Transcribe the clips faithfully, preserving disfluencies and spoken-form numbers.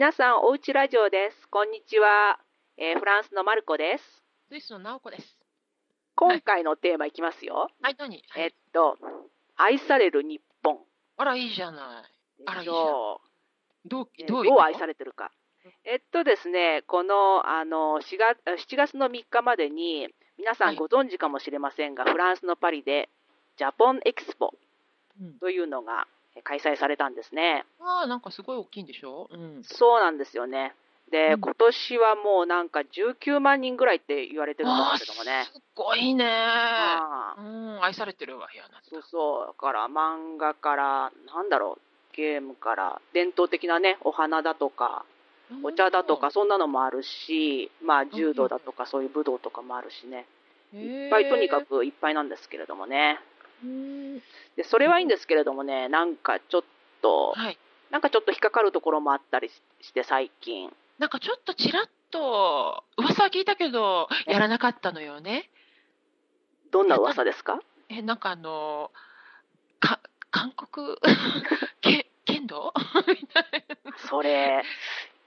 皆さんおうちラジオです。こんにちは、えー、フランスのマルコです。スイスのナオコです。今回のテーマいきますよ。はい、何、はい、えっと愛される日本。あらいいじゃない。あらいいじゃない。どうどう愛されてるか。えっとですね、この、あのしがつ、しちがつのみっかまでに皆さんご存知かもしれませんが、はい、フランスのパリでジャポンエキスポというのが開催されたんですね。ああ、なんかすごい大きいんでしょ、うん、そうなんですよね。で、うん、今年はもうなんかじゅうきゅうまんにんぐらいって言われてるんですけどもね。すごいね、うん、愛されてるわ。いや、なんだそうそう、だから漫画からなんだろう、ゲームから伝統的なね、お花だとかお茶だとかそんなのもあるし、まあ、柔道だとかそういう武道とかもあるしね、いっぱい、とにかくいっぱいなんですけれどもね。でそれはいいんですけれどもね、なんかちょっと、はい、なんかちょっと引っかかるところもあったりして最近。なんかちょっとちらっと噂は聞いたけどやらなかったのよね。どんな噂ですか？え、なんかあのか韓国け剣道みたいな。それ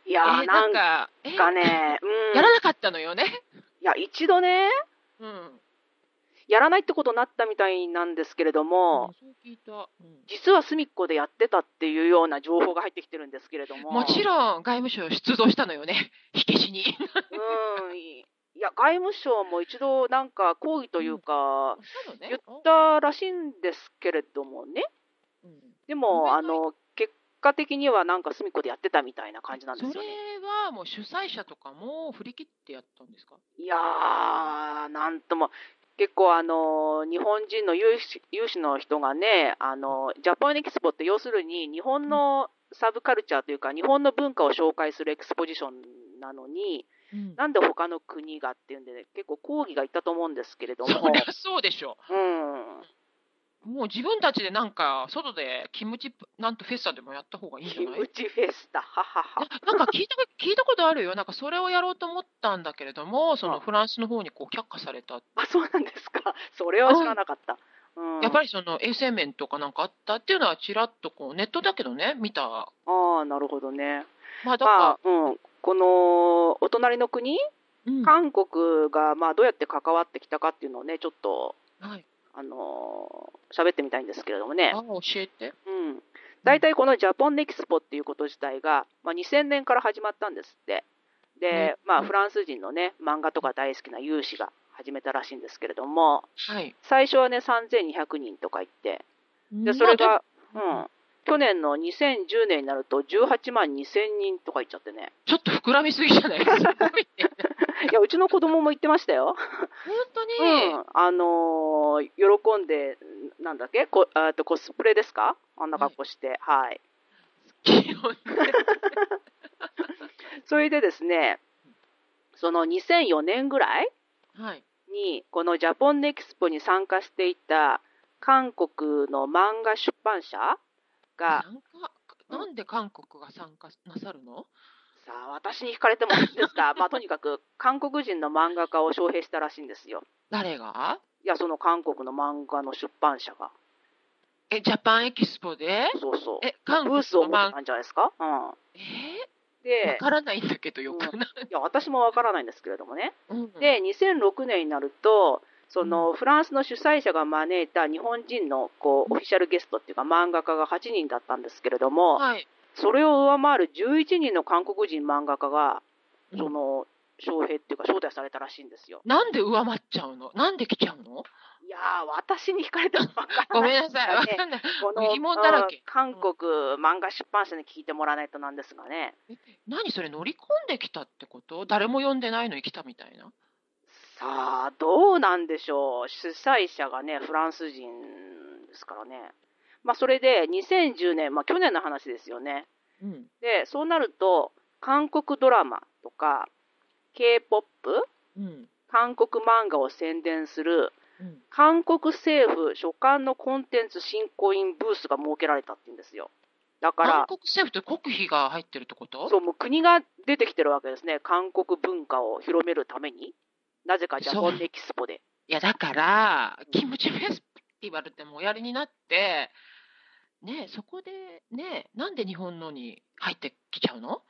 いやー、えー、なんかね、うん、やらなかったのよね。いや、一度ね、うん、やらないってことになったみたいなんですけれども、うん、そう聞いた、うん、実は隅っこでやってたっていうような情報が入ってきてるんですけれども。もちろん外務省出動したのよね、火消しに。うん、いや外務省も一度なんか抗議というか、うん、言ったらしいんですけれどもね、うん、でも、うん、あの結果的にはなんか隅っこでやってたみたいな感じなんですよね。それはもう主催者とかも振り切ってやったんですか？いやー、なんとも結構あの日本人の有志、有志の人がね、あのジャポンエキスポって要するに日本のサブカルチャーというか日本の文化を紹介するエクスポジションなのに、うん、なんで他の国がっていうんで、ね、結構抗議がいったと思うんですけれども。そりゃそうでしょう、うん、もう自分たちでなんか外でキムチなんとフェスタでもやった方がいいんじゃない？キムチフェスタ、ははは。なんか聞いた聞いたことあるよ。なんかそれをやろうと思ったんだけれども、そのフランスの方にこう却下された。あ、そうなんですか。それは知らなかった。うん、やっぱりその衛生面とかなんかあったっていうのはちらっとこうネットだけどね見た。ああ、なるほどね。まあだから、まあ、うん、このお隣の国、うん、韓国がまあどうやって関わってきたかっていうのをねちょっと。はい。あのー、喋ってみたいんですけれどもね。あ、教えて。うん。大体このジャポンエキスポっていうこと自体が、まあ、にせんねんから始まったんですって。で、ね、まあ、フランス人のね、漫画とか大好きな有志が始めたらしいんですけれども、はい、最初はね、さんぜんにひゃくにんとか言って、で、それが、うん、去年のにせんじゅうねんになるとじゅうはちまんにせんにんとか言っちゃってね。ちょっと膨らみすぎじゃないですか。いや、うちの子供も言ってましたよ。本当に、うん、あのー、喜んで、なんだっけ、こあとコスプレですか、あんな格好して、はい。はい、それでですね、そのにせんよねんぐらいに、このジャポンエキスポに参加していた韓国の漫画出版社が、なん、なんで韓国が参加なさるの？さあ、私に惹かれてもいいですか。まあ、とにかく韓国人の漫画家を招聘したらしいんですよ。誰が？いや、その韓国の漫画の出版社が。え、ジャパンエキスポで？そうそう。え、韓国のブースを持ったんじゃないですか？うん。えー、で、わからないんだけどよくない？うん、いや、私もわからないんですけれどもね。うんうん、で、にせんろくねんになると、そのフランスの主催者が招いた日本人のこうオフィシャルゲストっていうか漫画家がはちにんだったんですけれども、はい、それを上回るじゅういちにんの韓国人漫画家がその招聘っていうか招待されたらしいんですよ。なんで上回っちゃうの？なんで来ちゃうの？いやー、私に惹かれたの分からないですからね。ごめんなさい、分かんない。この疑問だらけ、うん、韓国漫画出版社に聞いてもらわないとなんですがね。え、何それ、乗り込んできたってこと？誰も呼んでないのに来たみたいな。さあ、どうなんでしょう。主催者がね、フランス人ですからね。まあ、それでにせんじゅうねん、まあ、去年の話ですよね、うん、でそうなると韓国ドラマとか K-ポップ、うん、韓国漫画を宣伝する、うん、韓国政府所管のコンテンツ振興員ブースが設けられたっていうんですよ。だから韓国政府って国費が入ってるってこと？そう、もう国が出てきてるわけですね。韓国文化を広めるためになぜかジャポンエキスポで。いや、だからキムチフェスティバルってもうおやりになってね、そこでね、なんで日本のに入ってきちゃうの？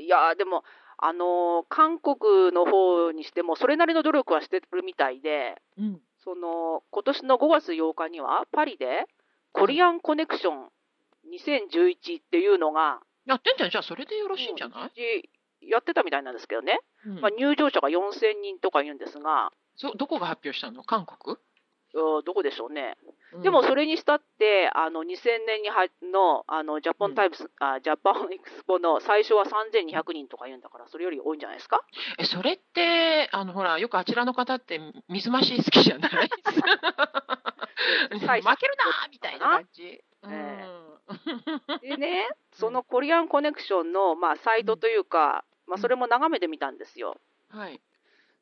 いやでもあの韓国の方にしてもそれなりの努力はしてるみたいで、うん、その今年のごがつようかにはパリでコリアンコネクションにせんじゅういちっていうのがやってんじゃん。じゃあそれでよろしいんじゃない、うん、やってたみたいなんですけどね、うんまあ、入場者がよんせんにんとか言うんですが、そどこが発表したの？韓国？どこでしょうね、うん、でもそれにしたってあのにせんねんにはの、 あのジャパンタイプス、うん、あジャパンエクスポの最初はさんぜんにひゃくにんとか言うんだから、それより多いんじゃないですか。えそれってあのほらよくあちらの方って水増し好きじゃない負けるなみたいな感じ、えー、でねそのコリアンコネクションの、まあ、サイトというか、まあ、それも眺めてみたんですよ、うんはい、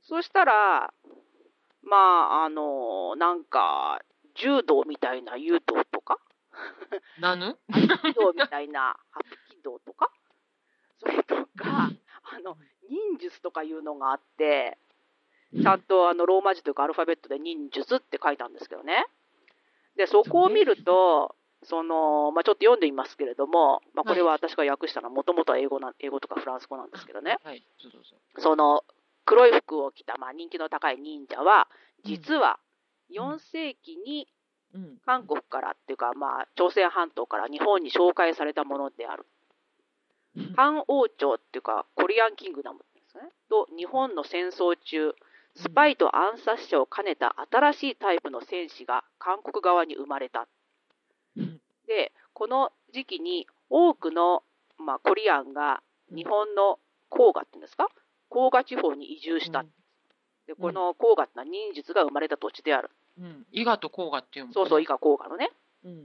そうしたらまああのー、なんか柔道みたいな柔道とかなぬ柔道みたいなハプキ道とかそれとかあの忍術とかいうのがあって、ちゃんとあのローマ字というかアルファベットで忍術って書いたんですけどね。でそこを見るとその、まあ、ちょっと読んでみますけれども、まあ、これは私が訳したのはもともとは英語な英語とかフランス語なんですけどね、はい、そうそうそうその黒い服を着た、まあ、人気の高い忍者は実はよんせいきに韓国からっていうか、まあ、朝鮮半島から日本に紹介されたものである。韓王朝っていうかコリアンキングダムですねと日本の戦争中スパイと暗殺者を兼ねた新しいタイプの戦士が韓国側に生まれた。でこの時期に多くの、まあ、コリアンが日本の黄河っていうんですか黄河地方に移住した、うん、でこの黄河ってのは忍術が生まれた土地である、うん、伊賀と黄河っていうもん、ね、そうそう伊賀黄河のね、うん、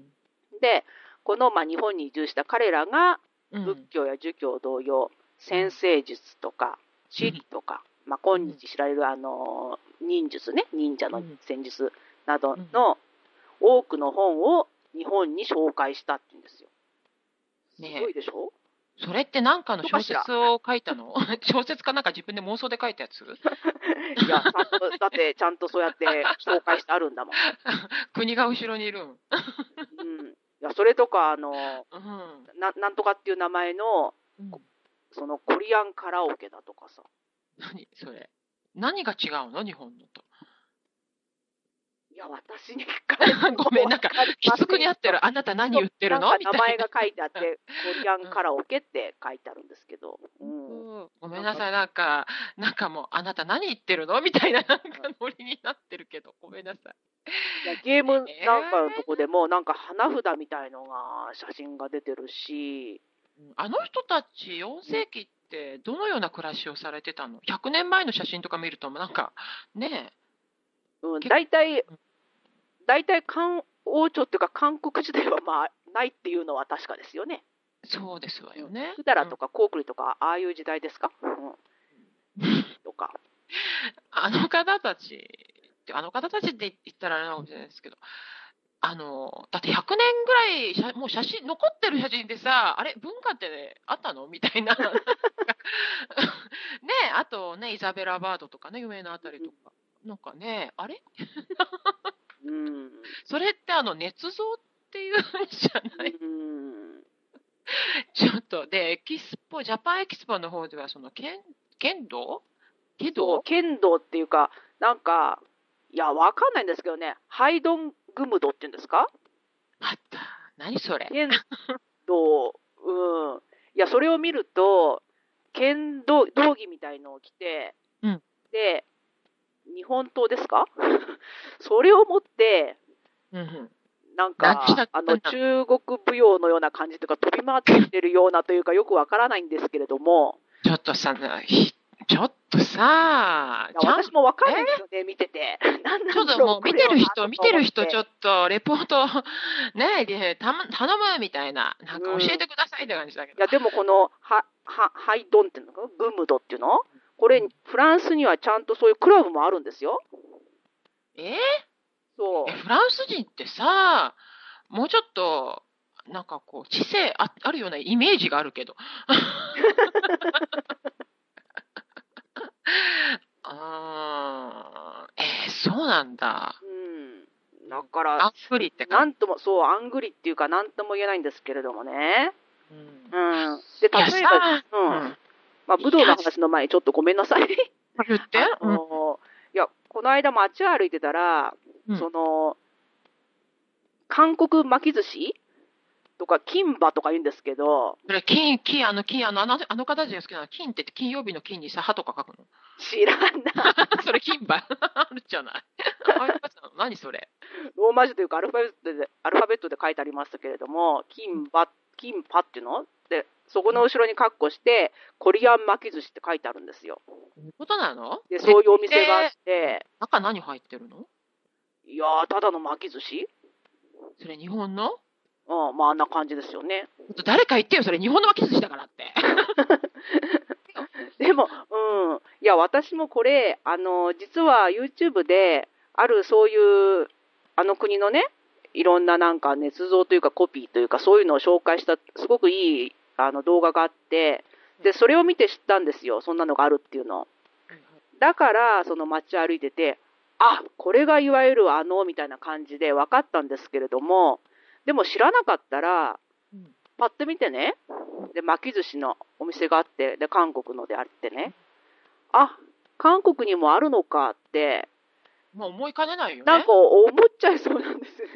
でこの、まあ、日本に移住した彼らが仏教や儒教同様、うん、占星術とか地理とか、うんまあ、今日知られる、あのー、忍術ね忍者の戦術などの多くの本を日本に紹介したっていうんですよ。すごいでしょ、ねそれって何かの小説を書いたの？小説かなんか自分で妄想で書いたやつ？いや、だってちゃんとそうやって紹介してあるんだもん。国が後ろにいるん。うん。いや、それとかあの、うん、な, なんとかっていう名前の、うん、そのコリアンカラオケだとかさ。何それ？何が違うの？日本のと。いや私にごめんなんかきつくにあってるあなた何言ってるのみたいな名前が書いてあってコリアンカラオケって書いてあるんですけど、うんうん、ごめんなさいなんかなんかもうあなた何言ってるのみたいななんかノリになってるけどごめんなさい。いやゲームなんかのとこでもなんか花札みたいのが写真が出てるし、あの人たちよん世紀ってどのような暮らしをされてたの？ひゃくねんまえの写真とか見るとなんかねえ大体、うん大体韓王朝っていうか韓国時代はまあないっていうのは確かですよね。そうですわよね。百済とかコウクリとかああいう時代ですか、うん、とかあの方たちってあの方たちって言ったらあれなかもしれないですけど、あのだってひゃくねんぐらいもう写真残ってる写真でさあれ文化って、ね、あったのみたいなねあとねイザベラ・バードとかね有名なあたりとか、うん、なんかねあれうん、それってあの捏造っていうんじゃない、うん、ちょっとでエキスポジャパンエキスポの方ではその 剣, 剣道けど剣道っていうかなんかいやわかんないんですけどねハイドングムドっていうんですかあった何それ剣道うんいやそれを見ると剣道道着みたいのを着て、うん、で日本刀ですかそれを持って、うんうん、なんかあの中国舞踊のような感じとか飛び回ってるようなというかよくわからないんですけれどもちょっとさちょっとさ私もわかんないですよね見ててなんなんちょっともう見てる人見てる人ちょっとレポートねえ頼むみたいななんか教えてくださいって感じだけど、うん、いやでもこのははハイドンっていうのかグムドっていうのこれフランスにはちゃんとそういうクラブもあるんですよ。えー、そうフランス人ってさもうちょっとなんかこう知性 あ, あるようなイメージがあるけどあー、えー、そうなんだ、うん、だからアングリってなんともそうアングリっていうかなんとも言えないんですけれどもね、うんうん、で例えば、うんまあ、武道の話の前にちょっとごめんなさい。言ってあの、うん、いや、この間街歩いてたら、うん、その、韓国巻き寿司とか、金馬とか言うんですけど。それ、金、金、あの、金、あの、あの、あの形が好きなの。金って金曜日の金にさ、歯とか書くの。知らんな。それ、金馬。あるじゃない。アルファベットなの？何それ。ローマ字というかアルファベットで、アルファベットで書いてありましたけれども、金馬、金馬っていうので、そこの後ろにカッコして、コリアン巻き寿司って書いてあるんですよ。そういうことなの？で、そういうお店があって。中何入ってるの？いやー、ただの巻き寿司？それ日本の？ああ、まあ、あんな感じですよね。誰か言ってよ、それ日本の巻き寿司だからって。でも、うん。いや、私もこれ、あの、実は YouTube で、あるそういう、あの国のね、いろんななんか捏造というかコピーというか、そういうのを紹介した、すごくいいあの動画があって、で、それを見て知ったんですよ。そんなのがあるっていうの。だから、その街歩いてて、あ、これがいわゆるあの、みたいな感じで分かったんですけれども、でも知らなかったら、パッと見てね、で巻き寿司のお店があって、で韓国のであってね、あ、韓国にもあるのかって、まあ思いかねないよね。なんか思っちゃいそうなんですよ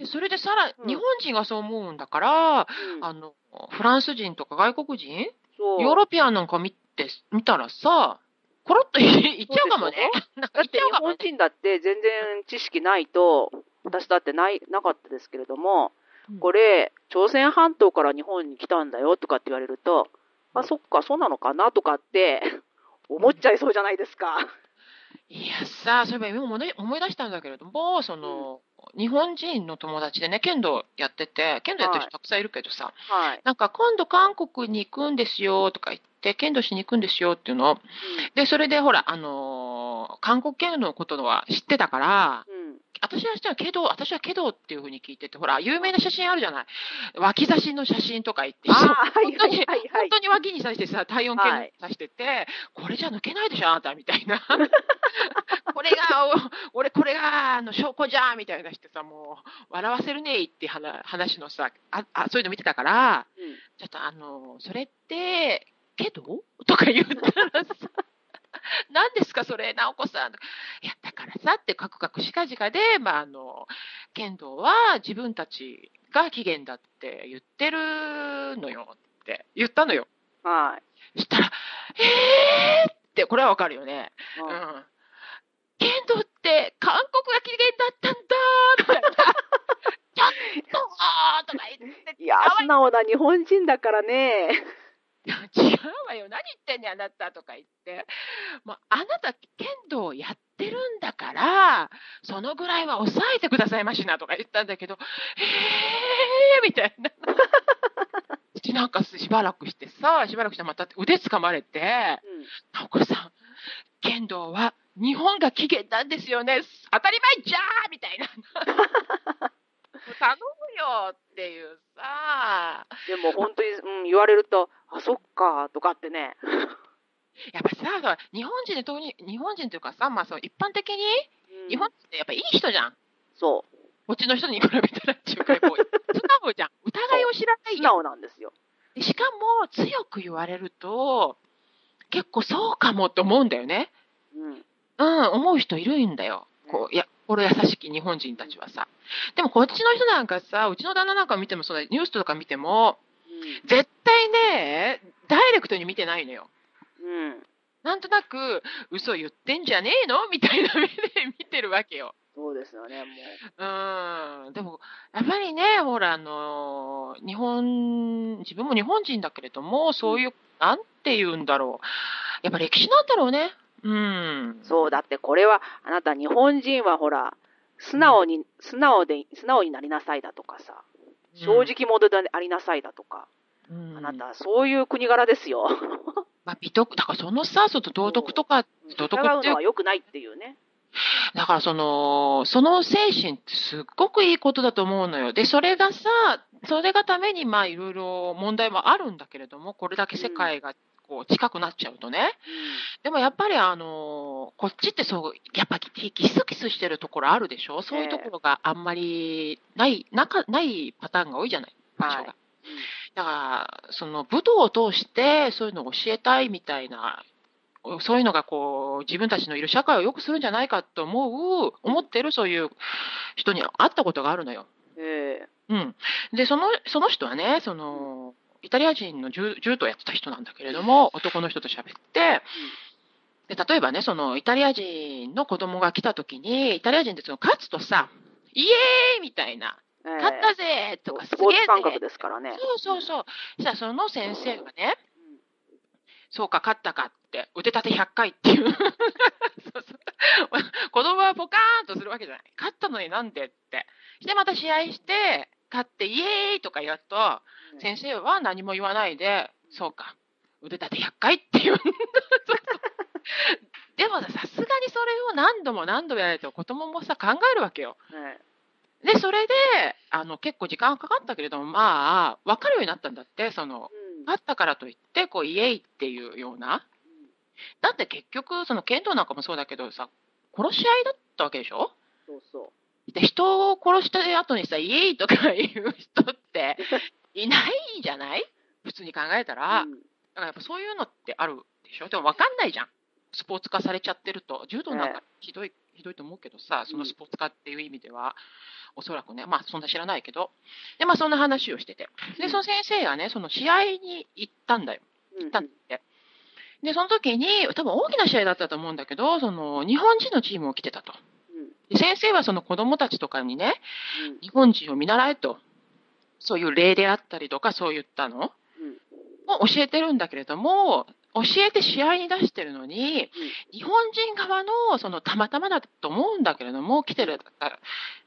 ね。それでさら、うん、日本人がそう思うんだから、うん、あのフランス人とか外国人、そうヨーロピアンなんか見て見たらさ、コロッといっちゃうかもね。だって日本人だって全然知識ないと。私だってないなかったですけれども、これ、朝鮮半島から日本に来たんだよとかって言われると、あ、そっか、そうなのかなとかって思っちゃいそうじゃないですか。いやさ、そういえば今思い出したんだけれども、その、うん、日本人の友達でね、剣道やってて、剣道やってる人たくさんいるけどさ、はい、なんか今度韓国に行くんですよとか言って、剣道しに行くんですよっていうの、うん、で、それでほら、あのー、韓国剣道のことは知ってたから、うん私はけど、私はけどっていうふうに聞いてて、ほら、有名な写真あるじゃない。脇差しの写真とか言って、本当に、はいはいはい、本当に脇に刺してさ、体温計に刺してて、はい、これじゃ抜けないでしょ、あなた、みたいな。これが、俺、これが、あの、証拠じゃ、みたいなしてさ、もう、笑わせるねえって話のさ、あ、あ、そういうの見てたから、うん、ちょっとあの、それって、けどとか言ったらさ、何ですかそれ、直子さん。いや、だからさって、カクカクしかじかで、まあ、あの、剣道は自分たちが起源だって言ってるのよって言ったのよ。はい。そしたら、えーって、これはわかるよね。うん。剣道って韓国が起源だったんだーみたいな。ちょっとーとか言って。いや、素直な日本人だからね。違うわよ。何言ってんねん、あなたとか言って。もう、あなた、剣道やってるんだから、そのぐらいは抑えてくださいましな、とか言ったんだけど、えーみたいな。なんかしばらくしてさ、しばらくしてまた腕つかまれて、直子さん、剣道は日本が起源なんですよね。当たり前じゃーみたいな。頼むよっていうさ。でも本当に、うん、言われると、あ、そっかとかってね。やっぱさ、日本人で特に、日本人というかさ、まあ、そう一般的に、うん、日本人ってやっぱいい人じゃん。そう。こっちの人に比べたら、中華こう、素直じゃん。疑いを知らない。素直なんですよ。しかも、強く言われると、結構そうかもって思うんだよね。うん。うん、思う人いるんだよ。こう、いや、俺優しき日本人たちはさ。でもこっちの人なんかさ、うちの旦那なんか見ても、そのニュースとか見ても、うん、絶対ね、ダイレクトに見てないのよ。うん。なんとなく、嘘言ってんじゃねえのみたいな目で見てるわけよ。そうですよね、もう。うん。でも、やっぱりね、ほら、あの、日本、自分も日本人だけれども、そういう、うん、なんて言うんだろう。やっぱ歴史なんだろうね。うん、そうだってこれはあなた日本人はほら素直に、うん、素直で素直になりなさいだとかさ、うん、正直者でありなさいだとか、うん、あなたそういう国柄ですよ。まあ美徳だからそのさ、その道徳とか道徳っていうのは良くないっていうね。だからそのその精神ってすっごくいいことだと思うのよ。でそれがさ、それがためにまあいろいろ問題もあるんだけれども、これだけ世界が、うんこう近くなっちゃうとね、うん、でもやっぱりあのこっちってそうやっぱりギスギスしてるところあるでしょ、えー、そういうところがあんまりない、なかないパターンが多いじゃない、場所が、はい、だからその武道を通してそういうのを教えたいみたいな、そういうのがこう自分たちのいる社会を良くするんじゃないかと思う思っているそういう人に会ったことがあるのよ。えーうん、でそのその人はね、そのイタリア人の柔道をやってた人なんだけれども、男の人と喋って。で例えばね、そのイタリア人の子供が来た時に、イタリア人ってその勝つとさ、イエーイみたいな、えー、勝ったぜとか、すげーぜ、スポーツ感覚ですからね。そうそうそう。そしたらその先生がね、うん、そうか勝ったかって、腕立てひゃっかいっていう。そうそう子供はポカーンとするわけじゃない。勝ったのになんでって。でまた試合して、勝ってイエーイとかやると、うん、先生は何も言わないで、そうか、腕立てひゃっかいっていうんだ。でもさすがにそれを何度も何度もやると子供もさ考えるわけよ、はい、でそれであの結構時間がかかったけれども、まあ分かるようになったんだって。その、うん、あったからといってこうイエイっていうような、うん、だって結局その剣道なんかもそうだけどさ、殺し合いだったわけでしょ。そうそうで人を殺した後にさイエイとかいう人っていないじゃない、普通に考えたら、うん、だからやっぱそういうのってあるでしょ。でも分かんないじゃん、スポーツ化されちゃってると。柔道なんかひどい、ええ、ひどいと思うけどさ、そのスポーツ化っていう意味では、うん、おそらくね、まあそんな知らないけど、でまあそんな話をしてて、でその先生がね、その試合に行ったんだよ、行ったんだって、うん、でその時に多分大きな試合だったと思うんだけど、その日本人のチームを来てたと、うん、で先生はその子どもたちとかにね、うん、日本人を見習えと、そういう礼であったりとかそういったのを、うん、教えてるんだけれども。教えて試合に出してるのに、日本人側の、その、たまたまだと思うんだけれども、来てる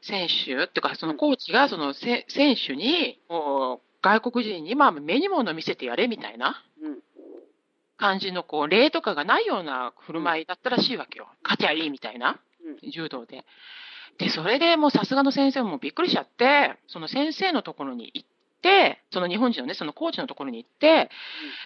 選手っていうか、そのコーチが、その、選手に、外国人に、まあ、目に物見せてやれみたいな感じの、こう、礼とかがないような振る舞いだったらしいわけよ。勝てやいいみたいな、柔道で。で、それでもうさすがの先生もびっくりしちゃって、その先生のところに行って、でその日本人のね、そのコーチのところに行って、うん、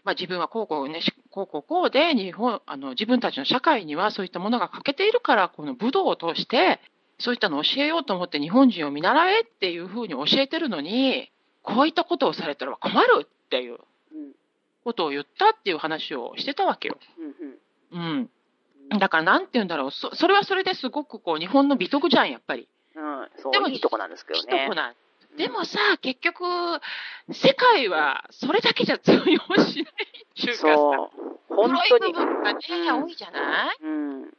まあ、自分はこうこうね、こうこうこうで日本あの自分たちの社会にはそういったものが欠けているから、この武道を通してそういったのを教えようと思って日本人を見習えっていうふうに教えてるのに、こういったことをされたら困るっていうことを言ったっていう話をしてたわけよ。うん、うん、だからなんて言うんだろう、 そ, それはそれですごくこう日本の美徳じゃんやっぱり、うん、そうでもいいとこなんですけどね。いいとこなんでもさ、結局、世界はそれだけじゃ通用しないっていうかさ、本当に。黒い部分がね、多いじゃない？うん。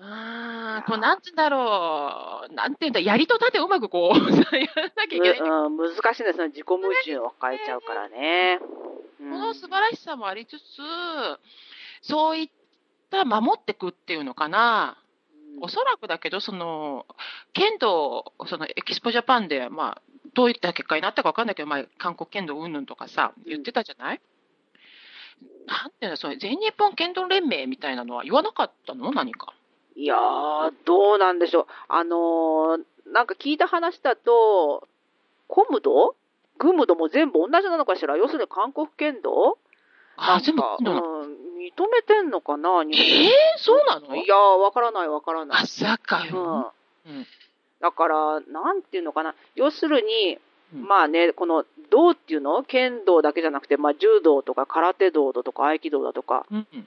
あー、こう、なんつうんだろう、なんていうんだ、槍と盾をうまくこう、やらなきゃいけない。うん、難しいですね、自己矛盾を変えちゃうからね。うん、この素晴らしさもありつつ、そういった守ってくっていうのかな。おそらくだけど、その剣道、そのエキスポジャパンで、まあ、どういった結果になったか分かんないけど、まあ、韓国剣道うんぬんとかさ言ってたじゃない、うん、なんていうの、それ全日本剣道連盟みたいなのは言わなかったの何か。いやー、どうなんでしょう。あのー、なんか聞いた話だとコムドグムドも全部同じなのかしら。要するに韓国剣道あ全部、うん、認めてんのかな。えー、そうなの。いやー、わからないわからない。まさかよ、うんうん、だからなんていうのかな、要するに、うん、まあね、この道っていうの剣道だけじゃなくて、まあ、柔道とか空手道とか合気道だとか、うんうん、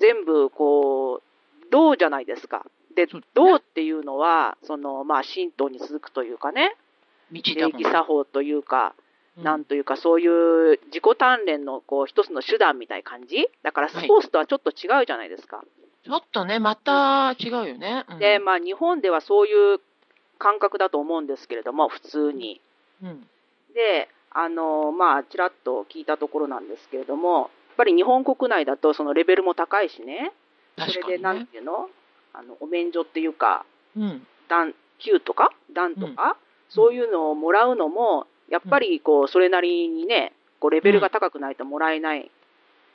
全部こう道じゃないですか。で、道っていうのはその、まあ、神道に続くというかね、礼儀作法というか、なんというか、そういう自己鍛錬のこう一つの手段みたいな感じだから、スポーツとはちょっと違うじゃないですか、はい、ちょっとね、また違うよね、うん、で、まあ、日本ではそういう感覚だと思うんですけれども、普通に、うん、で、あの、まあ、ちらっと聞いたところなんですけれども、やっぱり日本国内だとそのレベルも高いしね、それでなんていうの、あのお免除っていうか、うん、級とか段とか、うん、そういうのをもらうのもやっぱりこうそれなりにね、こうレベルが高くないともらえない、うん、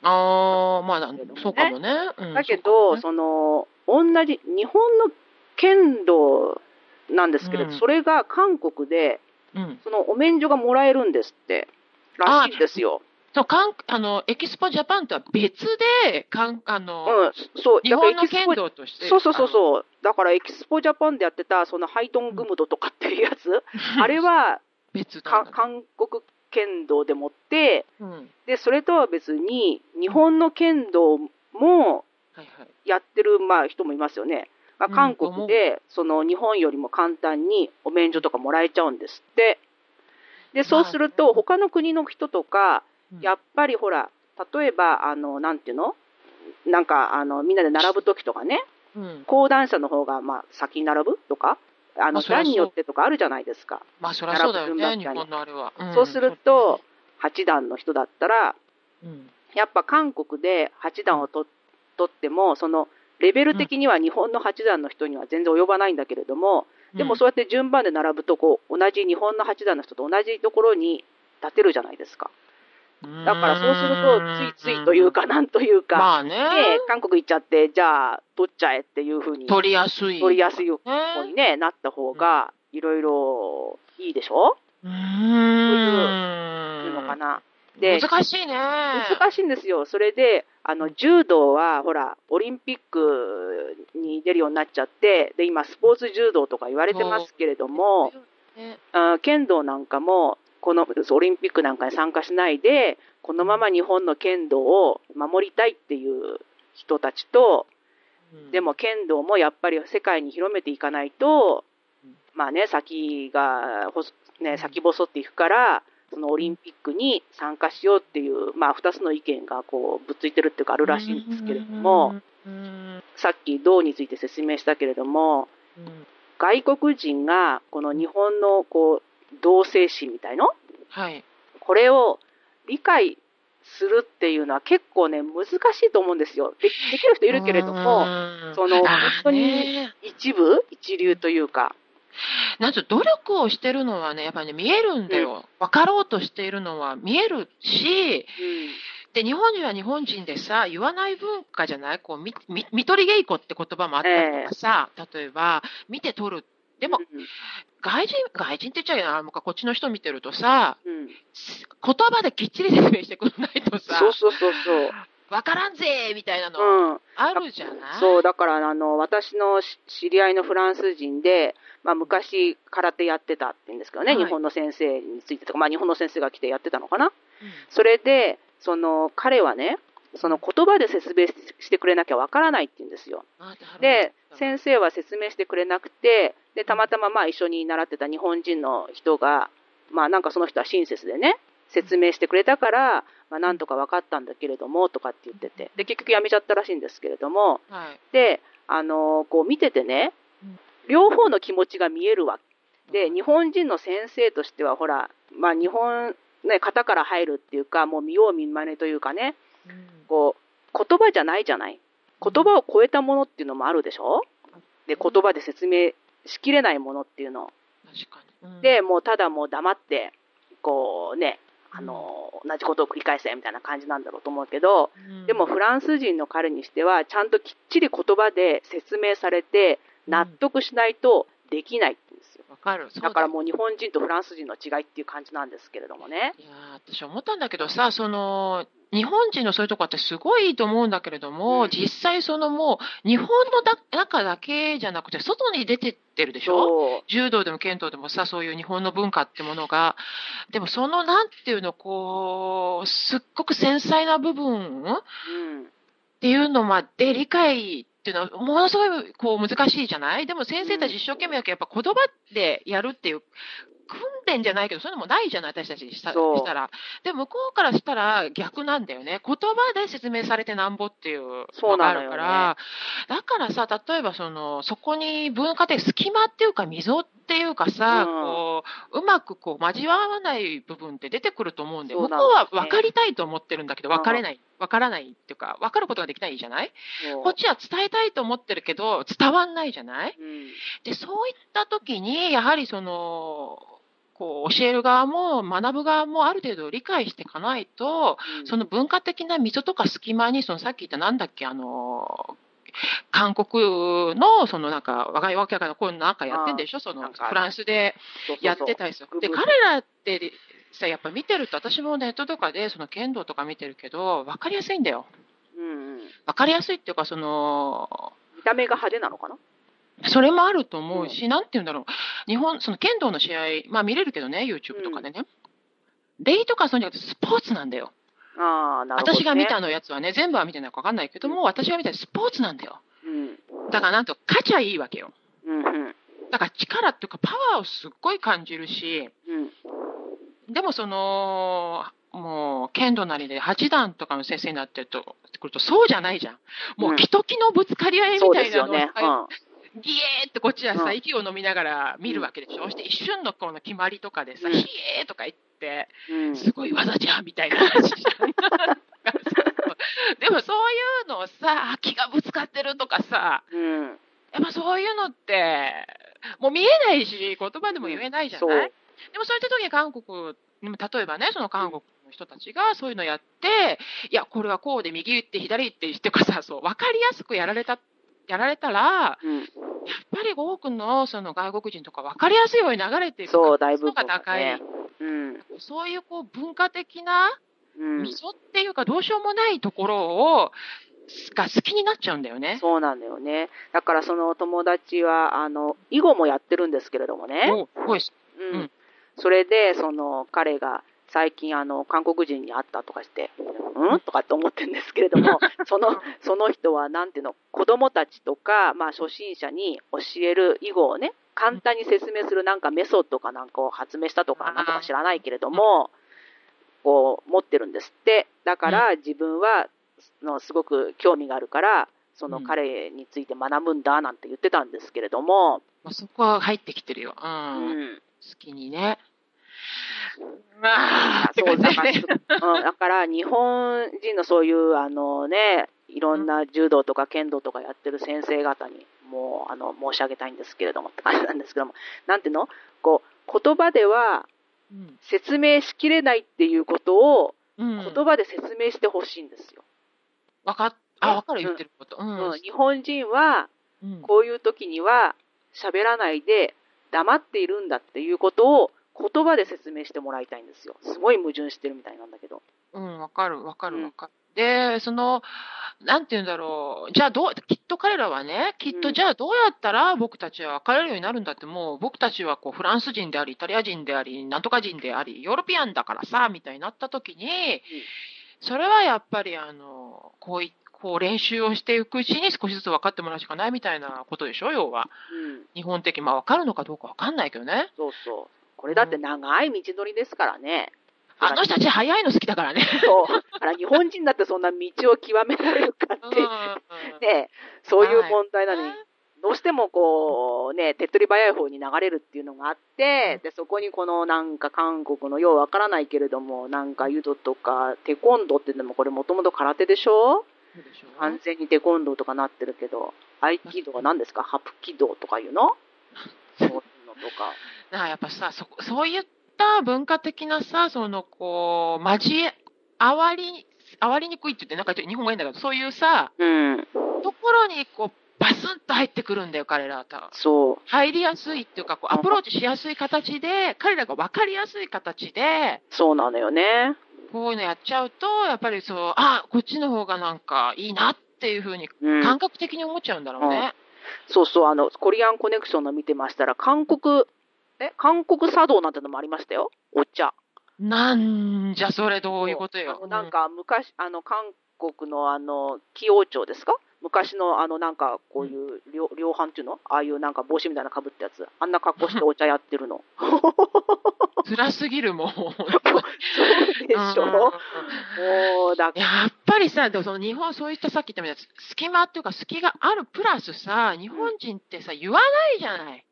ああ、まあそうかもね、うん、だけど、その同じ日本の剣道なんですけれど、うん、それが韓国で、うん、そのお免除がもらえるんですってらしいんですよ。そう、あのエキスポジャパンとは別で、かんあの、うん、そう、日本の剣道として、そうそうそうそう、だからエキスポジャパンでやってたそのハイトングムドとかっていうやつ、うん、あれは別韓国剣道でもって、うん、でそれとは別に日本の剣道もやってる、まあ、人もいますよね。まあ、韓国でその日本よりも簡単にお免除とかもらえちゃうんですって。でそうすると他の国の人とかやっぱりほら例えばあのなんていうのなんかあのみんなで並ぶときとかね、うん、講談社の方がまあ先に並ぶとかあの段によってとかあるじゃないですか。まあそりゃそうだよね、日本のあれは。うん、そうするとはち段の人だったら、うん、やっぱ韓国ではち段をと取ってもそのレベル的には日本のはち段の人には全然及ばないんだけれども、うん、でもそうやって順番で並ぶとこう同じ日本のはち段の人と同じところに立てるじゃないですか。だからそうするとついついというかなんというか、まあね、韓国行っちゃってじゃあ取っちゃえっていうふうに取りやすい取りやすい方に、ね、なった方がいろいろいいでしょ。うーんというのかな。で難しいね。難しいんですよ。それであの柔道はほらオリンピックに出るようになっちゃってで今スポーツ柔道とか言われてますけれども、あ剣道なんかもこのオリンピックなんかに参加しないでこのまま日本の剣道を守りたいっていう人たちと、うん、でも剣道もやっぱり世界に広めていかないと、うん、まあね先が、ね、先細っていくからそのオリンピックに参加しようっていう、まあ、ふたつの意見がこうぶっついてるっていうかあるらしいんですけれども、うんうん、さっき道について説明したけれども、うん、外国人がこの日本のこう同性心みたいの、はい、これを理解するっていうのは結構ね難しいと思うんですよ。 で, できる人いるけれどもその本当に一部一流というかなんか努力をしてるのはねやっぱり、ね、見えるんだよ、うん、分かろうとしているのは見えるし、うん、で日本には日本人でさ言わない文化じゃないこうみみ見取り稽古って言葉もあったりとかさ、えー、例えば見て取るでも、うん、外人、外人って言っちゃうよな、こっちの人見てるとさ、うん、言葉できっちり説明してくれないとさ、そうそうそうそう。わからんぜみたいなの、うん、あるじゃない？そう、だからあの、私の知り合いのフランス人で、まあ、昔空手やってたって言うんですけどね、はい、日本の先生についてとか、まあ、日本の先生が来てやってたのかな。うん、それで、その、彼はね、その言葉で説明してくれなきゃわからないって言うんですよ。で、先生は説明してくれなくて、でたまたままあ一緒に習ってた日本人の人が、まあ、なんかその人は親切でね説明してくれたから、まあ、なんとか分かったんだけれどもとかって言っててで結局やめちゃったらしいんですけれども、はい、であのこう見ててね両方の気持ちが見えるわけで日本人の先生としてはほら、まあ、日本、ね、型から入るっていうかもう見よう見まねというかねこう言葉じゃないじゃない言葉を超えたものっていうのもあるでしょで言葉で説明しきれないものっていうの確かに、うん、でもうただもう黙ってこうねあの、うん、同じことを繰り返せみたいな感じなんだろうと思うけど、うん、でもフランス人の彼にしてはちゃんときっちり言葉で説明されて納得しないとできないって言うんですよ、うん、わかる。そうだ。だからもう日本人とフランス人の違いっていう感じなんですけれどもね。いや私思ったんだけどさその日本人のそういうとこってすごいいいと思うんだけれども、うん、実際そのもう日本のだ中だけじゃなくて外に出てってるでしょ。柔道でも剣道でもさそういう日本の文化ってものがでもそのなんていうのこうすっごく繊細な部分、うん、っていうのまで理解っていうのはものすごいこう難しいじゃない。でも先生たち一生懸命やっぱ言葉でやるっていう訓練じゃないけどそういうのもないじゃない私たちに し, したらで向こうからしたら逆なんだよね。言葉で説明されてなんぼっていうのがあるから、ね、だからさ例えば そ, のそこに文化的隙間っていうか溝っていうかさ、うん、こう, うまくこう交わない部分って出てくると思うんで向こうは分かりたいと思ってるんだけど分かれない、うん、分からないっていうか分かることができないじゃない、うん、こっちは伝えたいと思ってるけど伝わんないじゃない、うん、でそういった時にやはりそのこう教える側も学ぶ側もある程度理解していかないと、うん、その文化的な溝とか隙間にそのさっき言ったなんだっけあの韓国のそのなんか若いわけだからこうなんかやってんでしょそのフランスでやってたりする。で彼らってさやっぱ見てると私もネットとかでその剣道とか見てるけど分かりやすいんだよ、うんうん、分かりやすいっていうかその見た目が派手なのかなそれもあると思うし、うん、なんていうんだろう日本その剣道の試合、まあ、見れるけどね YouTube とかでね、うん、礼とかそういうんじゃなくてスポーツなんだよ。ああ、なるほどね。私が見たのやつはね、全部は見てないか分かんないけども、私が見たスポーツなんだよ。うん、だからなんと勝ちゃいいわけよ。うんうん、だから力っていうかパワーをすっごい感じるし、うん、でもそのもう剣道なりで八段とかの先生になってるとくるとそうじゃないじゃん。もう木と木のぶつかり合いみたいなのを、うん、そうですよね。うん、ギエーってこっちはさ、うん、息を飲みながら見るわけでしょ。そして一瞬のこの決まりとかでさ、うん、ヒエーとか言って、うん、すごい技じゃんみたいな話じゃん。でもそういうのをさ、気がぶつかってるとかさ、うん、やっぱそういうのってもう見えないし言葉でも言えないじゃない、うん、でもそういった時に韓国、例えばね、その韓国の人たちがそういうのやって、いやこれはこうで右行って左行ってってかさ、そう分かりやすくやられたやられたら、うん、やっぱり多くのその外国人とか分かりやすいように流れていくのが高い、ね、うん、そういうこう文化的な溝っていうかどうしようもないところをが好きになっちゃうんだよね。そうなんだよね。だからその友達はあの囲碁もやってるんですけれどもね。お、すごい。うん。うん、それでその彼が最近あの韓国人に会ったとかして、うんとかって思ってるんですけれども、そのその人はなんていうの、子供たちとかまあ初心者に教える囲碁をね、簡単に説明するなんかメソッドかなんかを発明したとかなんとか知らないけれども。こう持ってるんですって。だから自分はのすごく興味があるからその彼について学ぶんだなんて言ってたんですけれども、うん、そこは入ってきてるよ、うんうん、好きにね、あそうだから、うん、だから日本人のそういうあの、ね、いろんな柔道とか剣道とかやってる先生方にもうあの申し上げたいんですけれどもって感じなんですけども、なんていうの、こう言葉ではうん、説明しきれないっていうことを言葉で説明してほしいんですよ。わかっ、あ、わかる言ってること、うんうん、日本人はこういう時には喋らないで黙っているんだっていうことを言葉で説明してもらいたいんですよ。すごい矛盾してるみたいなんだけど、うん、わかるわかるわかる、うん、でそのなんていうんだろう、じゃあどうきっと彼らはね、きっとじゃあどうやったら僕たちは分かれるようになるんだって、もう僕たちはこうフランス人でありイタリア人でありなんとか人でありヨーロピアンだからさみたいになった時に、それはやっぱりあのこういこう練習をしていくうちに少しずつ分かってもらうしかないみたいなことでしょ、要は、うん、日本的、まあ分かるのかどうか分かんないけどね。そうそう、これだって長い道のりですからね、うん、あの人たち早いの好きだからね。そう。あら日本人だってそんな道を極められるかって、ね、そういう問題なのに、はい、どうしてもこうね手っ取り早い方に流れるっていうのがあって、でそこにこのなんか韓国のようわからないけれどもなんかユドとかテコンドーってでもこれもともと空手でしょ？そうでしょうね。完全にテコンドーとかなってるけど、合気道は何ですか？ハプ気道とかいうの？そういうのとか。なんかやっぱさそそういう文化的なさ、そのこう交わりあわりにくいって言ってなんか日本語がいいんだけど、そういうさ、うん、ところにこうバスンと入ってくるんだよ彼らは。そう入りやすいっていうかこうアプローチしやすい形で彼らが分かりやすい形で。そうなのよね。こういうのやっちゃうとやっぱりそう、あこっちの方がなんかいいなっていう風に感覚的に思っちゃうんだろうね。うんうん、そうそう、あのコリアンコネクションの見てましたら韓国え韓国茶道なんてのもありましたよ。お茶なんじゃそれ、どういうことよ。なんか昔あの韓国のあの紀王朝ですか、昔のあのなんかこういう量販っていうの、ああいうなんか帽子みたいなかぶったやつ、あんな格好してお茶やってるの。辛すぎるもん。そうでしょ。もうだからやっぱりさ、でもその日本そういったさっき言ったみたいな隙間っていうか隙があるプラスさ、日本人ってさ言わないじゃない。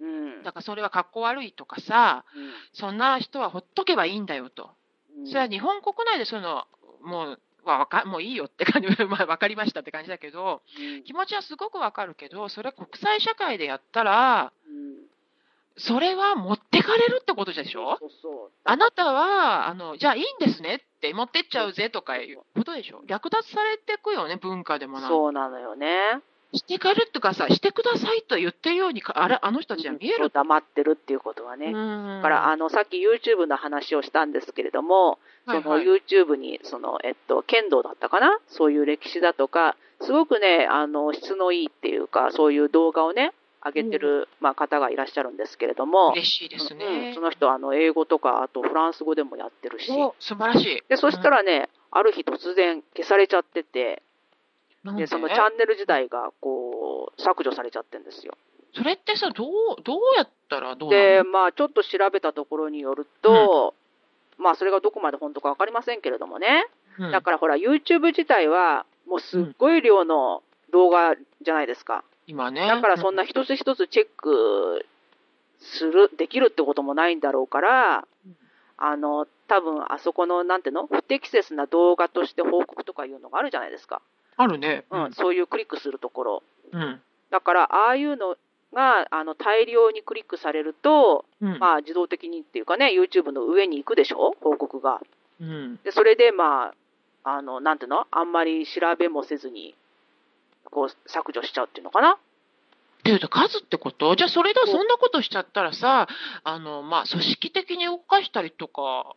うん、だからそれはかっこ悪いとかさ、うん、そんな人はほっとけばいいんだよと、うん、それは日本国内でそのもうわかもういいよって感じ、まあ、分かりましたって感じだけど、うん、気持ちはすごくわかるけど、それは国際社会でやったら、うん、それは持ってかれるってことでしょ。そうそうそう、あなたはあのじゃあいいんですねって持ってっちゃうぜとかいうことでしょ。略奪されてくよね、文化でも。なんそうなのよね。してかるとかさ、してくださいと言ってるようにあれあの人たちは見える、うん、黙ってるっていうことはね。だからあのさっき YouTube の話をしたんですけれども、はいはい、その YouTube にその、えっと、剣道だったかな、そういう歴史だとかすごくねあの質のいいっていうかそういう動画をね上げてる、まあ、方がいらっしゃるんですけれども、嬉しいですね、うん、その人はあの英語とかあとフランス語でもやってるし、素晴らしい。でそしたらね、うん、ある日突然消されちゃってて、でそのチャンネル自体がこう削除されちゃってるんですよ。それってさ、どう、どうやったらどうなの？で、まあ、ちょっと調べたところによると、うん、まあそれがどこまで本当か分かりませんけれどもね、うん、だからほら YouTube 自体はもうすっごい量の動画じゃないですか、うん、今ね。だからそんな一つ一つチェックする、うん、できるってこともないんだろうから、うん、あの多分あそこのなんていうの、不適切な動画として報告とかいうのがあるじゃないですか。あるね、うんうん、そういうクリックするところ、うん、だからああいうのがあの大量にクリックされると、うん、まあ、自動的にっていうかね、 YouTube の上に行くでしょ、報告が、うん、でそれでまああのなんていうの、あんまり調べもせずにこう削除しちゃうっていうのかな。っていうと数ってこと？じゃあそれだ、そんなことしちゃったらさ、あのまあ組織的に動かしたりとか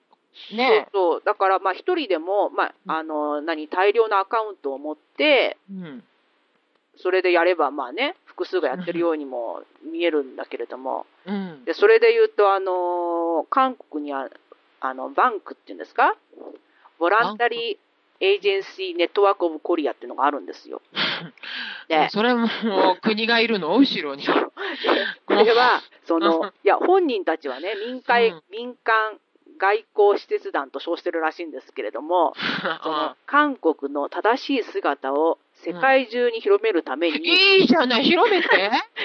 ね。そうそう、だからまあ一人でもまああの何、大量のアカウントを持って、うん、それでやればまあね、複数がやってるようにも見えるんだけれども、うん、でそれで言うとあの韓国にああのバンクっていうんですか、ボランタリーエージェンシーネットワークオブコリアっていうのがあるんですよ。ね、それも国がいるの後ろに。これはそのいや本人たちはね、民間、うん、民間外交使節団と称してるらしいんですけれども、その韓国の正しい姿を世界中に広めるために、うん、いいじゃない、広めて。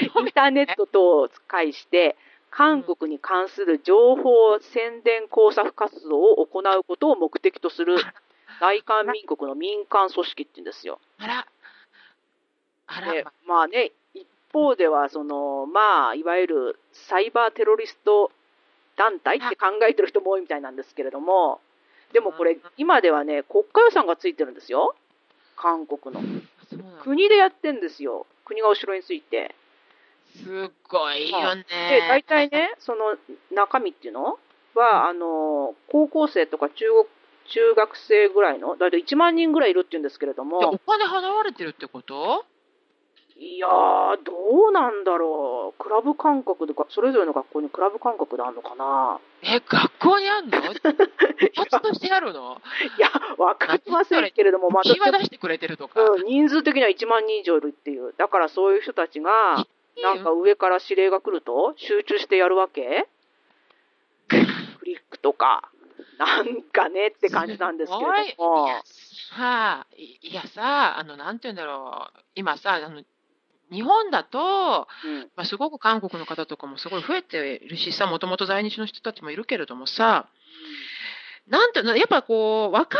インターネット等を使いして韓国に関する情報宣伝工作活動を行うことを目的とする。大韓民国の民間組織って言うんですよ。あら、あら。で、まあね、一方ではその、まあ、いわゆるサイバーテロリスト団体って考えてる人も多いみたいなんですけれども、でもこれ、今ではね、国家予算がついてるんですよ、韓国の。国でやってるんですよ、国が後ろについて。すごいよね。で、大体ね、その中身っていうのは、あの高校生とか中国中学生ぐらいの、だいたいいちまんにんぐらいいるって言うんですけれども、お金払われてるってこと？いやー、どうなんだろう、クラブ感覚でか、それぞれの学校にクラブ感覚であるのかな。え、学校にあるの？発としてあるの？いや、わかりませんけれども、まあ、気は出してくれてるとか、うん、人数的にはいちまんにん以上いるっていう、だからそういう人たちが、なんか上から指令が来ると、集中してやるわけ？クリックとか。なんかねって感じなんですけれども、いやさ、いやさ、あのなんていうんだろう、今さ、あの日本だと、うん、まあ、すごく韓国の方とかもすごい増えてるしさ、もともと在日の人たちもいるけれどもさ、なんていうの、やっぱこう分か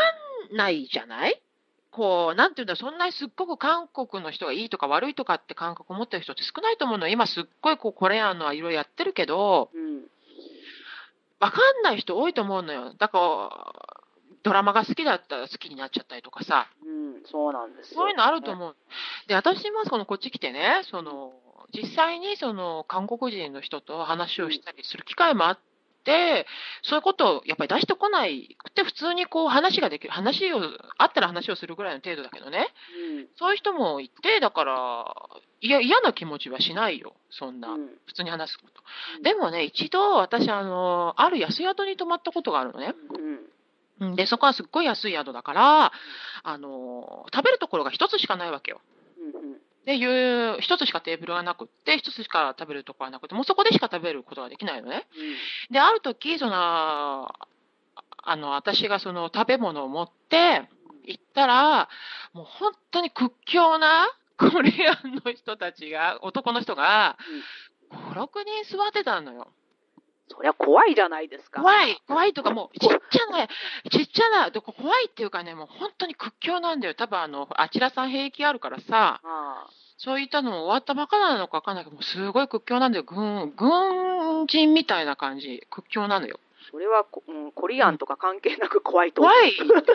んないじゃない？こうなんていうんだ、そんなにすっごく韓国の人がいいとか悪いとかって感覚を持ってる人って少ないと思うの。今すっごいこうこれあのいろいろやってるけど。うん、分かんない人多いと思うのよ。だからドラマが好きだったら好きになっちゃったりとかさ、うん、そうなんですよ、そういうのあると思う、ね、で私もこのこっち来てね、その実際にその韓国人の人と話をしたりする機会もあって、うん、そういうことをやっぱり出してこないくて、普通にこう話ができる、話をあったら話をするぐらいの程度だけどね、うん、そういう人もいて、だからいや嫌な気持ちはしないよ、そんな、うん、普通に話すこと、うん、でもね、一度私あのある安宿に泊まったことがあるのね、うん、でそこはすっごい安い宿だから、あの食べるところが一つしかないわけよ、うん、でいう一つしかテーブルがなくって、一つしか食べるところがなくて、もうそこでしか食べることができないのね、うん、である時そのあの私がその食べ物を持って行ったら、もう本当に屈強なコリアンの人たちが、男の人が、うん、ご、ろくにん座ってたのよ。そりゃ怖いじゃないですか。怖い、怖いとか、もう、ちっちゃな、ちっちゃな、どこ怖いっていうかね、もう本当に屈強なんだよ。多分あの、あちらさん兵役あるからさ、あそういったのも終わったばかなのか分かんないけど、もうすごい屈強なんだよ。軍、軍人みたいな感じ、屈強なのよ。それは コ,、うん、コリアンとか関係なく怖いと思う。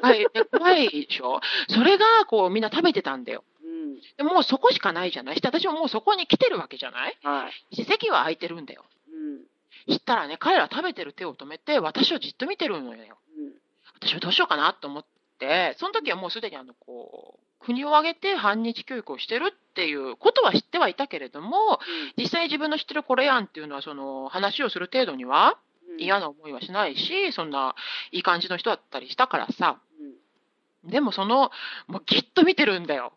怖い、怖い、怖いでしょ。それが、こう、みんな食べてたんだよ。でもうそこしかないじゃない、私ももうそこに来てるわけじゃない、はい、席は空いてるんだよ、うん、したらね、彼ら食べてる手を止めて私をじっと見てるのよ、うん、私はどうしようかなと思って、その時はもうすでにあのこう国を挙げて反日教育をしてるっていうことは知ってはいたけれども、実際自分の知ってるこれやんっていうのはその話をする程度には嫌な思いはしないし、そんないい感じの人だったりしたからさ。でもそのもうきっと見てるんだよ。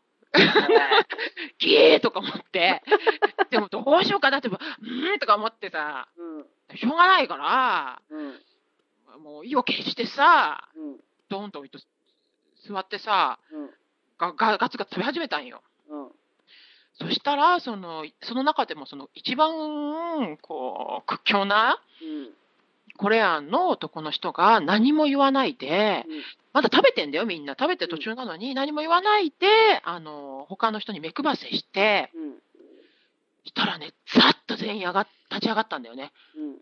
キーとか思ってでもどうしようかなってうーんとか思ってさ、うん、しょうがないから、うん、もう意を決してさ、うん、ドーンと座ってさ、うん、ガ, ガ, ガツガツ食べ始めたんよ、うん、そしたらそのその中でもその一番こう屈強な、うん、コレアンの男の人が何も言わないで、うん、まだ食べてんだよ、みんな食べて途中なのに何も言わないで、うん、あの他の人に目配せして、うん、したらね、ざっと全員上が立ち上がったんだよね、うん、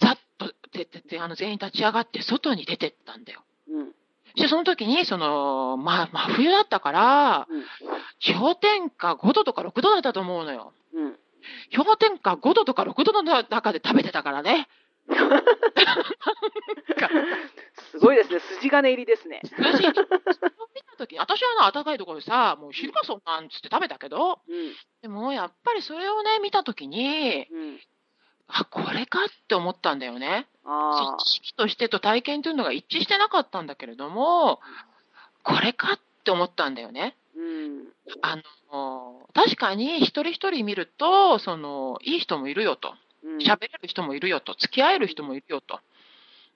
ざっとででであの全員立ち上がって外に出てったんだよ、うん、でその時にその、ま、真冬だったから、うん、氷点下ごどとかろくどだったと思うのよ、うん、氷点下ごどとかろくどの中で食べてたからねすごいですね、筋金入りですね。私見た時、私はあ暖かいところでさ、もう昼かそんなんつって食べたけど、うん、でもやっぱりそれをね見た時に、うん、あこれかって思ったんだよね。知識としてと体験というのが一致してなかったんだけれども、これかって思ったんだよね。うん、あの確かに一人一人見るとそのいい人もいるよと。喋れる人もいるよと、付き合える人もいるよと。